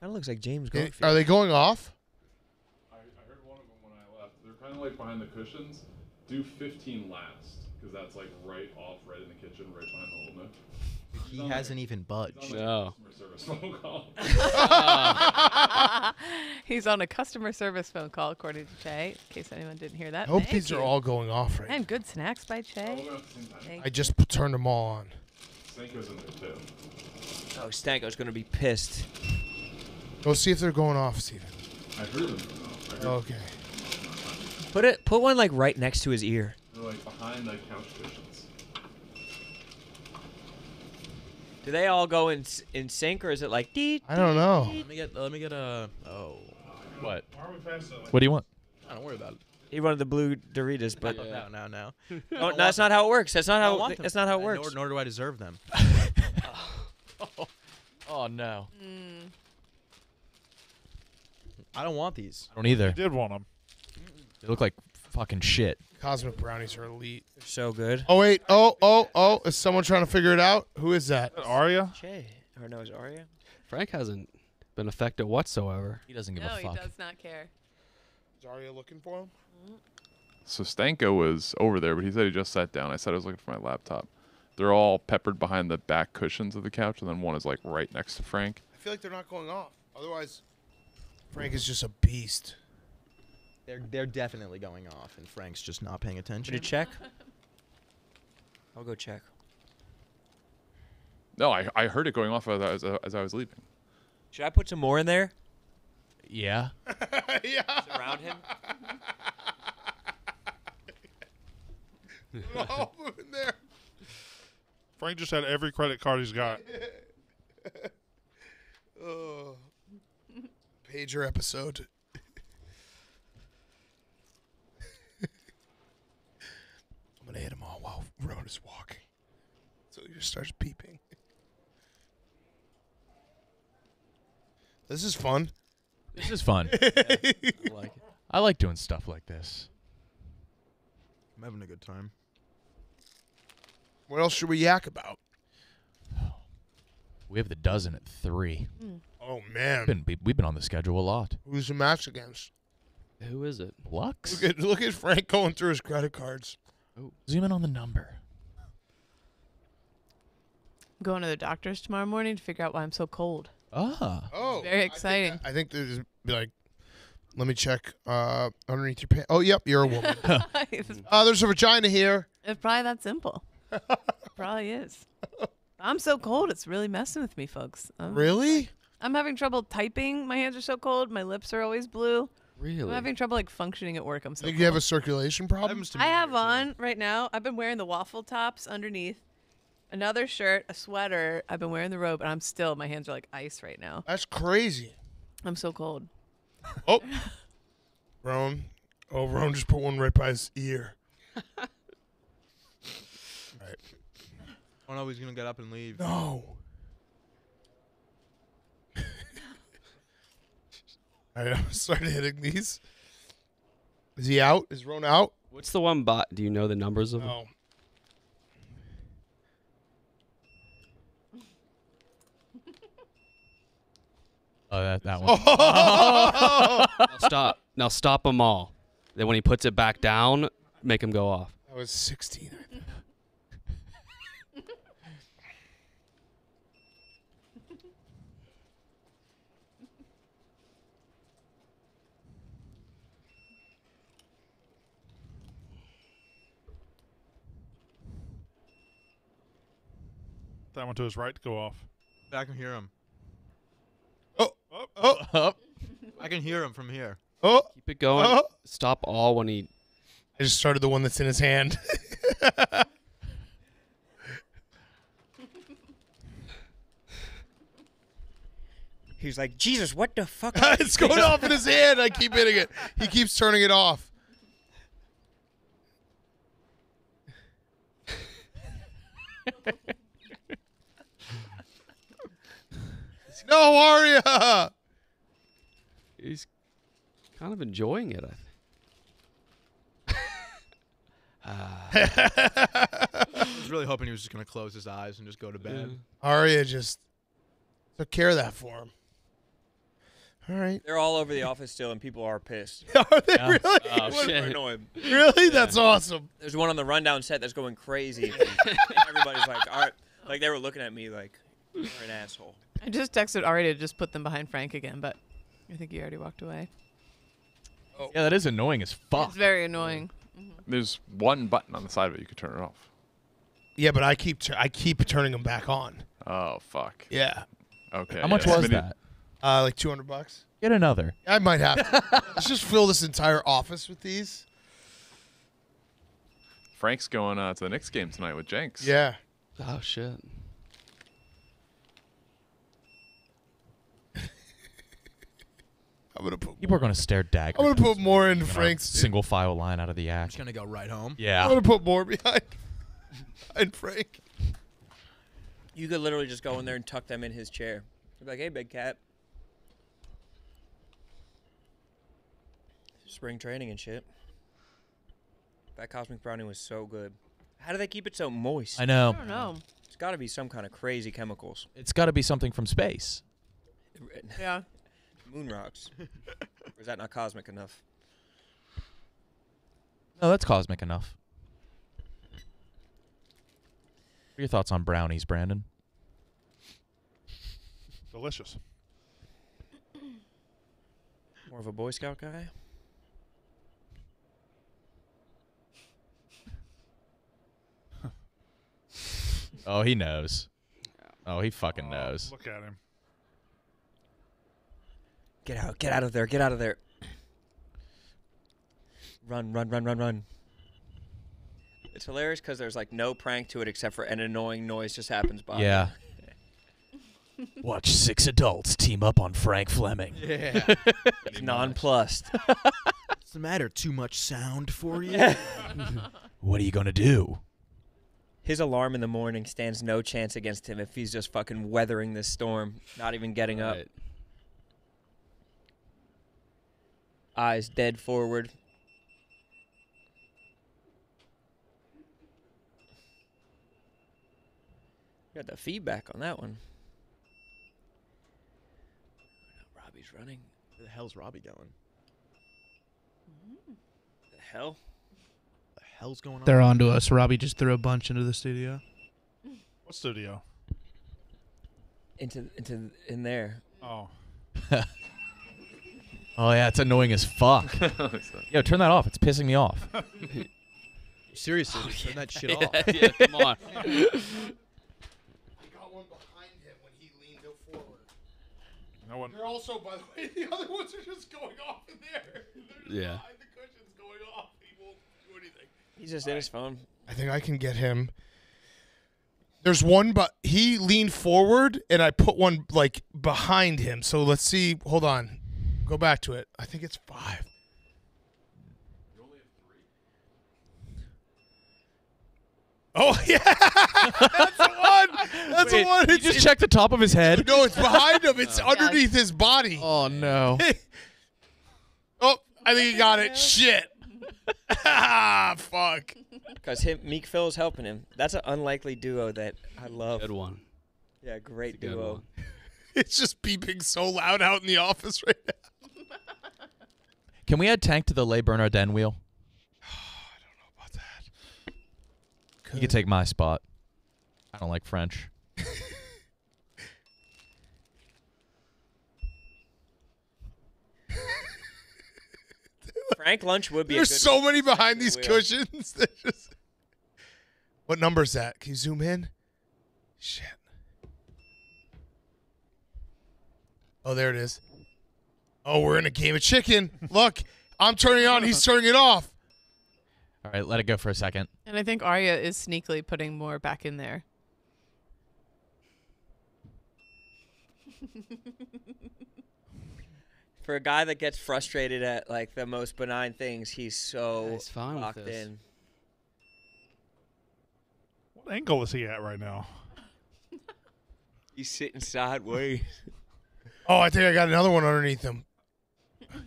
That looks like James Garfield. Are they going off? I heard one of them when I left. They're kind of like behind the cushions. Do 15 last, because that's like right off, right in the kitchen, right behind the little nook. He hasn't even budged. He's on a customer service phone call. He's on a customer service phone call, according to Che, in case anyone didn't hear that. I hope these are all going off right now. And good snacks by Che. I just turned them all on. Stanko's in there, too. Oh, Stanko's going to be pissed. Go see if they're going off, Steven. I heard them. Okay. Put one like right next to his ear. They're like behind the couch cushions. Do they all go in sync, or is it like? I don't know. Let me get a. Oh. What? What do you want? I don't worry about it. He wanted the blue Doritos, but no. Oh, no, that's not how it works. That's not how it works. Nor do I deserve them. Oh no. Mm. I don't want these. I don't either. I did want them. They look like fucking shit. Cosmic brownies are elite. They're so good. Oh wait. Oh. Is someone trying to figure it out? Who is that? Arya? Che. Or no, is Arya? Frank hasn't been affected whatsoever. He doesn't give a fuck. No, he does not care. Is Arya looking for him? Mm-hmm. So Stanko was over there, but he said he just sat down. I said I was looking for my laptop. They're all peppered behind the back cushions of the couch, and then one is like right next to Frank. I feel like they're not going off. Otherwise, Frank is just a beast. They're definitely going off, and Frank's just not paying attention. Did you check? I'll go check. No, I heard it going off as I was leaving. Should I put some more in there? Yeah. Yeah. Surround him. We're all moving there. Frank just had every credit card he's got. Oh. Pager episode. I'm going to hit them all while Rone is walking. So he just starts peeping. This is fun. This is fun. Yeah, I like it. I like doing stuff like this. I'm having a good time. What else should we yak about? We have the dozen at 3. Mm. Oh, man. We've been on the schedule a lot. Who's the match against? Who is it? Lux? Look at Frank going through his credit cards. Oh. Zoom in on the number. I'm going to the doctor's tomorrow morning to figure out why I'm so cold. Ah. Oh. Very exciting. I think there's like, let me check underneath your pants. Oh, yep, you're a woman. There's a vagina here. It's probably that simple. It probably is. I'm so cold. It's really messing with me, folks. Really? I'm having trouble typing. My hands are so cold. My lips are always blue. Really? I'm having trouble like functioning at work. I'm so cold. You have a circulation problem? I have on right now. I've been wearing the waffle tops underneath. Another shirt, a sweater. I've been wearing the robe, and I'm still. My hands are like ice right now. That's crazy. I'm so cold. Oh. Rone. Oh, Rone just put one right by his ear. Right. Oh no, he's gonna get up and leave. No. All right, I'm starting hitting these. Is he out? Is Rone out? What's the one bot? Do you know the numbers of them? Oh, that one. Oh! Now stop. Now stop them all. Then when he puts it back down, make him go off. That was 16. That one to his right to go off. I can hear him. Oh. I can hear him from here. Oh. Keep it going. Oh. Stop all when he... I just started the one that's in his hand. He's like, Jesus, what the fuck? It's going off in his hand. I keep hitting it. He keeps turning it off. No, Aria! He's kind of enjoying it, I think. I was really hoping he was just going to close his eyes and just go to bed. Yeah. Aria just took care of that for him. All right. They're all over the office still, and people are pissed. Are they really? Oh, shit. Annoyed. Really? Yeah. That's awesome. There's one on the rundown set that's going crazy. Everybody's like, all right. Like, they were looking at me like, you're an asshole. I just texted Ari to just put them behind Frank again, but I think he already walked away. Oh. Yeah, that is annoying as fuck. It's very annoying. Mm-hmm. There's one button on the side of it you could turn it off. Yeah, but I keep turning them back on. Oh fuck. Yeah. Okay. How much was that? Like $200. Get another. I might have to. Let's just fill this entire office with these. Frank's going to the Knicks game tonight with Jenks. Yeah. Oh shit. I'm gonna put people more. Are gonna stare daggers. I'm gonna put more in Frank's single file line out of the act. I'm just gonna go right home. Yeah. I'm gonna put more behind Frank. You could literally just go in there and tuck them in his chair. You're like, hey, big cat. Spring training and shit. That cosmic brownie was so good. How do they keep it so moist? I know. I don't know. It's got to be some kind of crazy chemicals. It's got to be something from space. Yeah. Moon rocks. Or is that not cosmic enough? No, that's cosmic enough. What are your thoughts on brownies, Brandon? Delicious. More of a Boy Scout guy? Oh, he knows. Oh, he fucking knows. Look at him. Get out of there, get out of there. Run, run, run, run, run. It's hilarious because there's like no prank to it except for an annoying noise just happens by. Yeah. Watch six adults team up on Frank Fleming. Yeah. He's nonplussed. What's the matter? Too much sound for you? What are you going to do? His alarm in the morning stands no chance against him if he's just fucking weathering this storm, not even getting up. Eyes dead forward. Got the feedback on that one. Robbie's running. Where the hell's Robbie going? The hell? The hell's going on? They're onto us. Robbie just threw a bunch into the studio. What studio? In there. Oh. Oh, yeah, it's annoying as fuck. Yo, turn that off. It's pissing me off. Seriously, oh, yeah. Turn that shit off. Yeah, come on. I got one behind him when he leaned forward. No one. They're also, by the way, the other ones are just going off in there. They're just behind the cushions going off. He won't do anything. He's just in his phone. I think I can get him. There's one, but he leaned forward, and I put one, like, behind him. So let's see. Hold on. Go back to it. I think it's 5. You only have 3. Oh, yeah. That's one. That's Wait, one. You just checked the top of his head? No, it's behind him. It's underneath his body. Oh, no. I think he got it. Shit. Ah, fuck. Because Meek Phil is helping him. That's an unlikely duo that I love. Good one. Yeah, great duo. It's just beeping so loud out in the office right now. Can we add Tank to the Le Bernardin wheel? I don't know about that. Could. You can take my spot. I don't like French. Frank Lunch would be. There's so many behind these cushions. Just... What number is that? Can you zoom in? Shit. Oh, there it is. Oh, we're in a game of chicken. Look, I'm turning it on. He's turning it off. All right, let it go for a second. And I think Arya is sneakily putting more back in there. For a guy that gets frustrated at like the most benign things, he's so locked in. What angle is he at right now? He's sitting sideways. Oh, I think I got another one underneath him. No.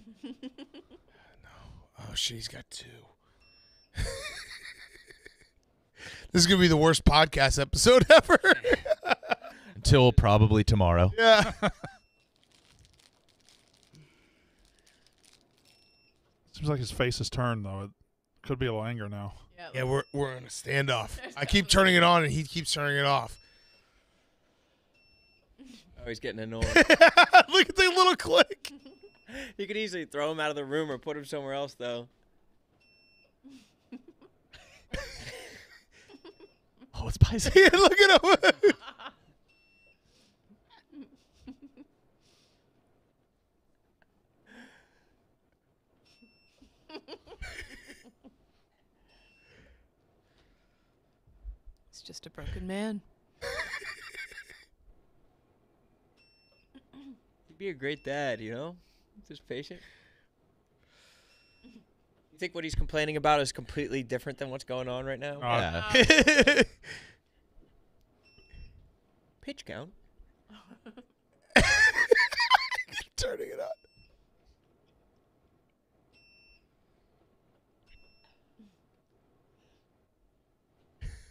Oh shit, he's got two. This is gonna be the worst podcast episode ever. Until probably tomorrow. Yeah. Seems like his face is turned though. It could be a little anger now. Yeah, we're in a standoff. I keep turning it on and he keeps turning it off. Oh, he's getting annoyed. Look at the little click. You could easily throw him out of the room or put him somewhere else though. Oh, it's spicy. Look at him. It's just a broken man. He'd be a great dad, you know? Just patient. You think what he's complaining about is completely different than what's going on right now? Yeah. Pitch count. Turning it on.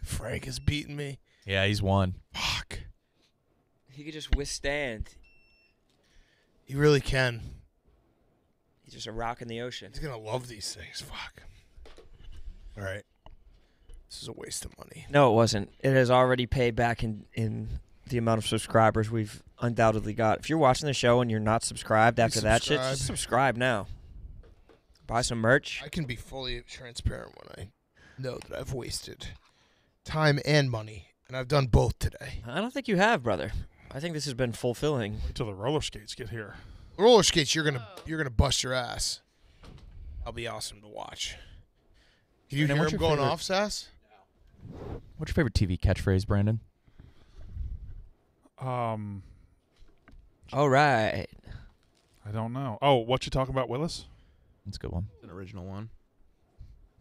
Frank is beating me. Yeah, he's won. Fuck. He could just withstand. He really can. He's just a rock in the ocean. He's going to love these things. Fuck. All right. This is a waste of money. No, it wasn't. It has already paid back in the amount of subscribers we've undoubtedly got. If you're watching the show and you're not subscribed after that shit, just subscribe now. Buy some merch. I can be fully transparent when I know that I've wasted time and money, and I've done both today. I don't think you have, brother. I think this has been fulfilling. Until the roller skates get here. Roller skates, you're gonna bust your ass. That'll be awesome to watch. Can you hear him going off, Sass? No. What's your favorite TV catchphrase, Brandon? All right. I don't know. Oh, what you talking about, Willis? That's a good one. An original one.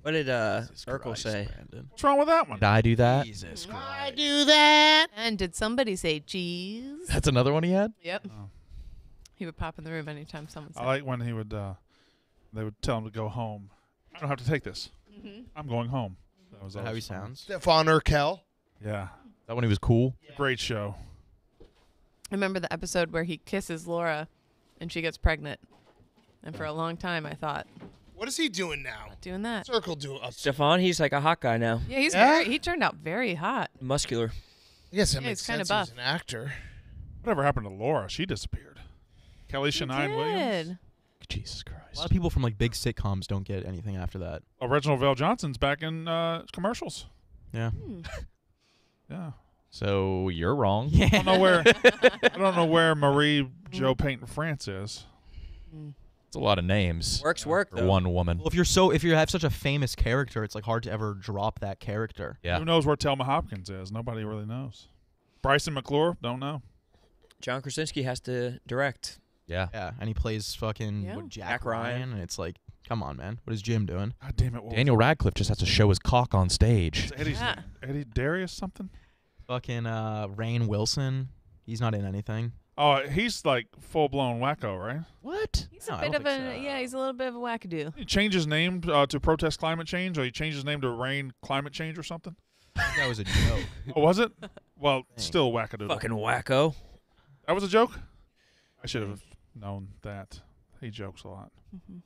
What did Urkel say? Brandon. What's wrong with that one? Did I do that? Jesus Christ. I do that. And did somebody say cheese? That's another one he had? Yep. Oh. He would pop in the room anytime someone said I like when he would, they would tell him to go home. I don't have to take this. I'm going home. That was how he sounds. Stephon Urkel. Yeah. That one he was cool. Yeah. Great show. I remember the episode where he kisses Laura and she gets pregnant. And for a long time, I thought... What is he doing now? Not doing that. Circle do up. Stephon, he's like a hot guy now. Yeah, he's very, he turned out very hot. Muscular. I guess that makes sense. He's an actor. Whatever happened to Laura? She disappeared. Alicia Nye Williams. Jesus Christ. A lot of people from like big sitcoms don't get anything after that. Oh, Reginald Vell Johnson's back in commercials. Yeah. Yeah. So you're wrong. Yeah. I don't know where Marie Joe Payton France is. A lot of names. Works work though. One woman. Well, if you have such a famous character, it's like hard to ever drop that character. Yeah. Who knows where Thelma Hopkins is? Nobody really knows. Bryson McClure, don't know. John Krasinski has to direct. Yeah. Yeah, and he plays fucking Jack Ryan, and it's like, come on, man, what is Jim doing? God damn it! Daniel Radcliffe just has to show his cock on stage. Eddie Darius something. Fucking Rainn Wilson. He's not in anything. Oh, he's like full-blown wacko, right? What? He's a bit of a, yeah, he's a little bit of a wackadoo. He changed his name to protest climate change, or he changed his name to rain climate change or something? That was a joke. Oh, was it? Well, dang. Still wackadoodle. Fucking wacko. That was a joke? I should have known that. He jokes a lot. Mm-hmm.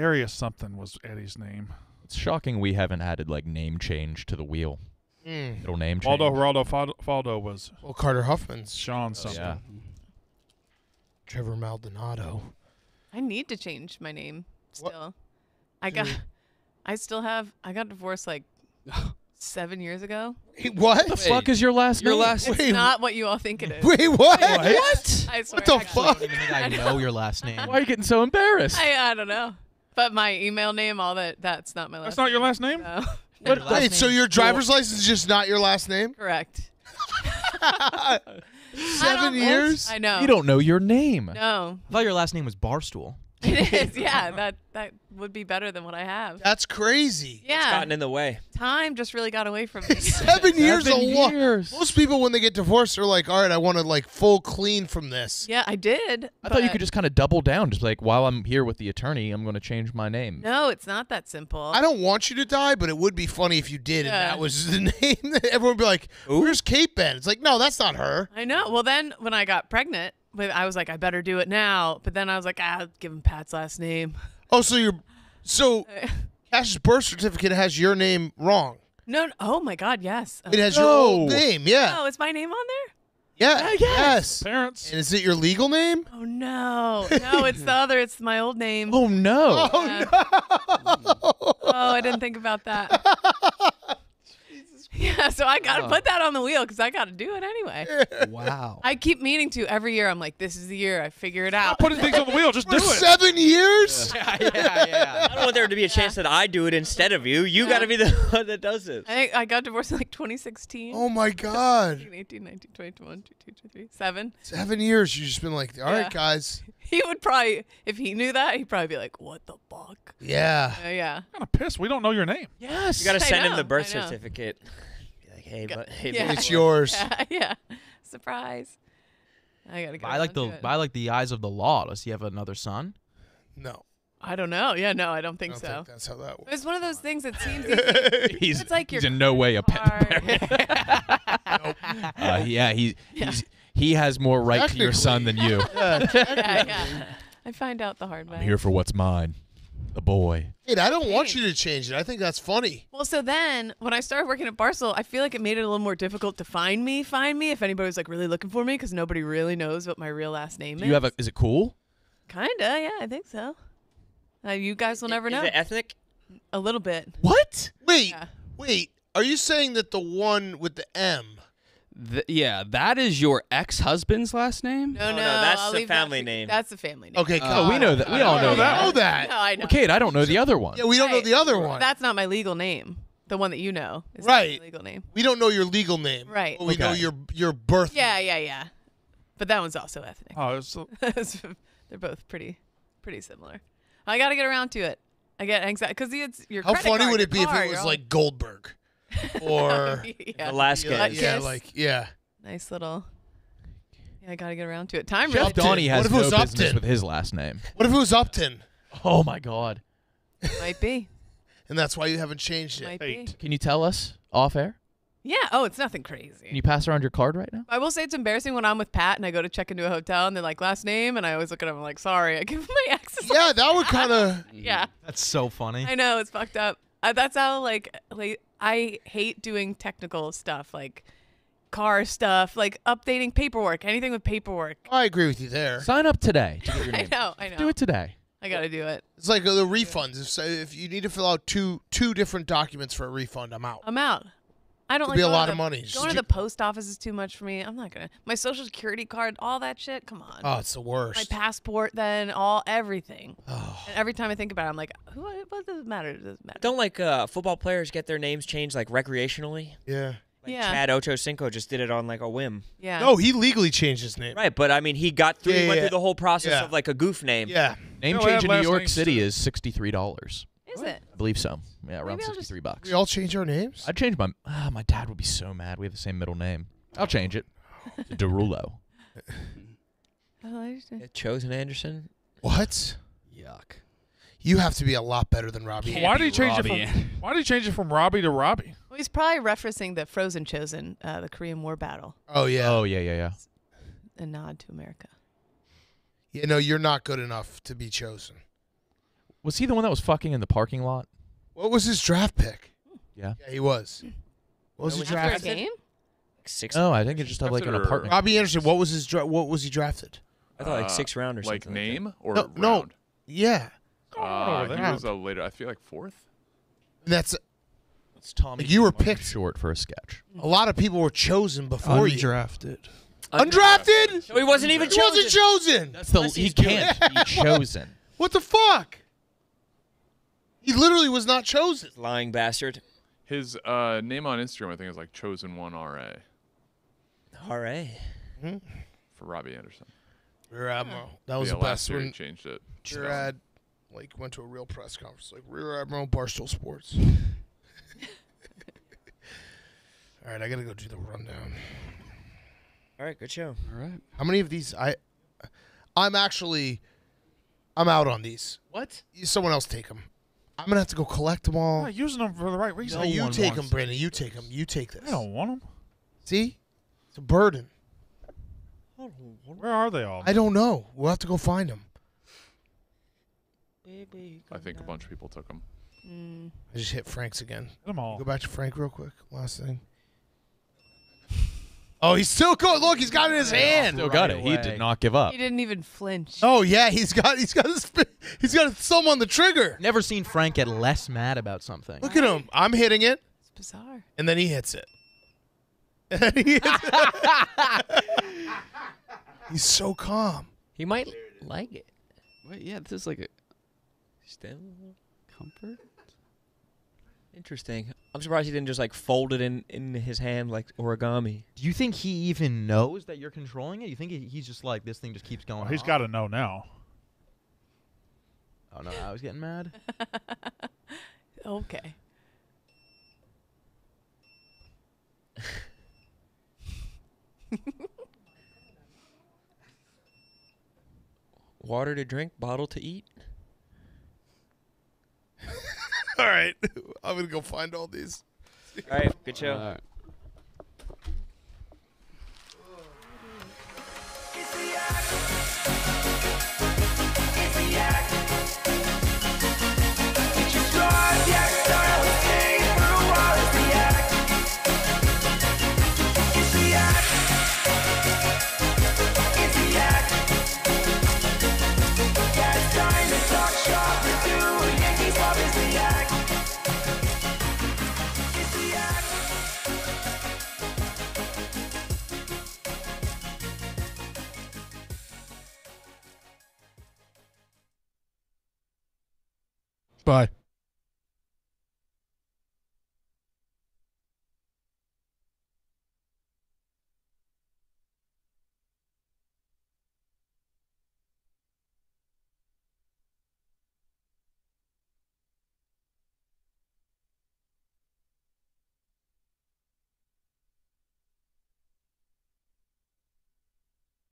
Darius something was Eddie's name. It's shocking we haven't added, like, name change to the wheel. Little name change. Waldo, Geraldo, Faldo was... Well, Carter Huffman's. Sean something. Yeah. Trevor Maldonado. I need to change my name still. What? I got divorced, like, 7 years ago. Wait, what? The fuck is your last name? It's not what you all think it is. Wait, what? What? I swear, what the fuck? I know your last name. Why are you getting so embarrassed? I don't know. But my email name, all that's not my last name. That's not your last name? No. What, wait, so your driver's license is just not your last name? Correct. 7 years? I know. You don't know your name. No. I thought your last name was Barstool. It is, yeah. That would be better than what I have. That's crazy. Yeah. It's gotten in the way. Time just really got away from me. 7 years a lot. Most people, when they get divorced, are like, all right, I want to, like, full clean from this. Yeah, I did. I thought you could just kind of double down. Just like, while I'm here with the attorney, I'm going to change my name. No, it's not that simple. I don't want you to die, but it would be funny if you did, and that was the name. That everyone would be like, where's Kate Bennett? It's like, no, that's not her. I know. Well, then when I got pregnant, I was like, I better do it now. But then I was like, I'll give him Pat's last name. Oh, so Cash's birth certificate has your name wrong. No. Oh my God. Yes. It has your old name. Yeah. Oh, is my name on there? Yeah. Yes. Parents. And is it your legal name? Oh no. No, it's the other. It's my old name. Oh no. Yeah. Oh no. Oh, I didn't think about that. Yeah, so I got to put that on the wheel because I got to do it anyway. Wow. I keep meaning to every year. I'm like, this is the year I figure it out. Stop putting things on the wheel. Just do it. 7 years? Yeah. I don't want there to be a chance that I do it instead of you. You got to be the one that does it. I got divorced in like 2016. Oh, my God. 18, 19, 20, 21, 22, 23, 7. 7 years. You've just been like, all right, guys. He would probably, if he knew that, he'd probably be like, what the fuck? Yeah. Yeah. I'm kind of pissed. We don't know your name. Yes. You got to send him the birth certificate. Be like, hey, it's yours. Yeah. Surprise. I got to go. By like the eyes of the law. Does he have another son? No. I don't know. Yeah, no, I don't think so. I don't think that's how that works. It's one of those things that seems easy. It's like he's in no way a pet parent. Nope. He has more right to your son than you. I find out the hard way. I'm here for what's mine. A boy. Dude, I don't want you to change it. I think that's funny. Well, so then when I started working at Barstool, I feel like it made it a little more difficult to find me if anybody was like really looking for me because nobody really knows what my real last name is. Is it cool? Kinda, yeah, I think so. You guys will never know. Is it ethnic? A little bit. What? Wait, wait. Are you saying that the one with the M? Yeah, that is your ex-husband's last name? No, that's the family name. That's the family name. Okay, we know that. We all know that. I know that. No, I know. Kate, I don't know the other one. Yeah, we don't know the other one. That's not my legal name. The one that you know is right. Legal name. We don't know your legal name. Right. But we know your birth. Yeah. But that one's also ethnic. Oh, they're both pretty similar. I gotta get around to it. I get anxiety because it's your. How funny would it be if it was like Goldberg? Or Alaska. Yeah, like, yeah. Nice little. Yeah, I got to get around to it. Time Jeff Donnie has no business with his last name. What if it was Upton? Oh, my God. Might be. And that's why you haven't changed it. Can you tell us off air? Yeah. Oh, it's nothing crazy. Can you pass around your card right now? I will say it's embarrassing when I'm with Pat and I go to check into a hotel and they're like, last name? And I always look at them like, sorry, I give my ex's. Yeah, that would kind of. Yeah. That's so funny. I know. It's fucked up. That's how, like I hate doing technical stuff, like car stuff, like updating paperwork, anything with paperwork. I agree with you there. Sign up today to get your name. I know. Do it today. I got to do it. It's like the refunds. If you need to fill out two different documents for a refund, I'm out. I don't. It'll like be a lot of money. Going to the post office is too much for me. I'm not gonna. My social security card, all that shit. Come on. Oh, it's the worst. My passport, then everything. Oh. And every time I think about it, I'm like, what does it matter? It doesn't matter. Don't like football players get their names changed like recreationally? Yeah. Like Chad Ochocinco just did it on like a whim. Yeah. No, he legally changed his name. Right, but I mean, he got through. He went through the whole process of like a goof name. Yeah. Name change in New York City is $63. Is it? I believe so. Yeah, around $63. We all change our names? I'd change my... my dad would be so mad. We have the same middle name. I'll change it. DeRulo. Chosen Anderson? What? Yuck. You have to be a lot better than Robbie. Why did he change it from Robbie to Robbie? Well, he's probably referencing the Frozen Chosen, the Korean War battle. Oh, yeah. Oh, yeah, yeah, yeah. It's a nod to America. You know, you're not good enough to be chosen. Was he the one that was fucking in the parking lot? What was his draft pick? Yeah. Yeah, he was. What was his draft pick? Game? Like six. No, I think it just had like an apartment. Robbie Anderson, what was he drafted? I thought like 6th round or something. Like name or round? No. Yeah. He was later. I feel like 4th. That's Tommy. You were picked short for a sketch. A lot of people were chosen before you. Undrafted. Undrafted? No, he wasn't even chosen. He wasn't chosen. He can't be chosen. What the fuck? He literally was not chosen. Lying bastard. His name on Instagram, I think, is like Chosen One RA. RA. Mm-hmm. For Robbie Anderson. Rear Admiral. That was the best one. Changed it. Gerard like went to a real press conference. Like Rear Admiral, Barstool Sports. All right, I gotta go do the rundown. All right, good show. All right. How many of these? I'm out on these. What? Someone else take them. I'm gonna have to go collect them all. I'm not using them for the right reason. No, you take them, Brandon. You take them. You take this. I don't want them. See, it's a burden. Where are they all? I don't know. We'll have to go find them. I think a bunch of people took them. Mm. I just hit Frank's again. Hit them all. Go back to Frank real quick. Last thing. Oh, he's still going. Look, he's got it in his hand. Still got it. He did not give up. He didn't even flinch. Oh yeah, he's got his thumb on the trigger. Never seen Frank get less mad about something. Look at him. I'm hitting it. It's bizarre. And then he hits it. He's so calm. He might like it. Wait, yeah, this is like a stem comfort. Interesting. I'm surprised he didn't just like fold it in his hand like origami. Do you think he even knows that you're controlling it? You think he's just like this thing just keeps going? Oh, he's got to know now. Oh no, I was getting mad. Okay. Water to drink, bottle to eat. All right, I'm gonna go find all these. All right, good show. All right. Bye.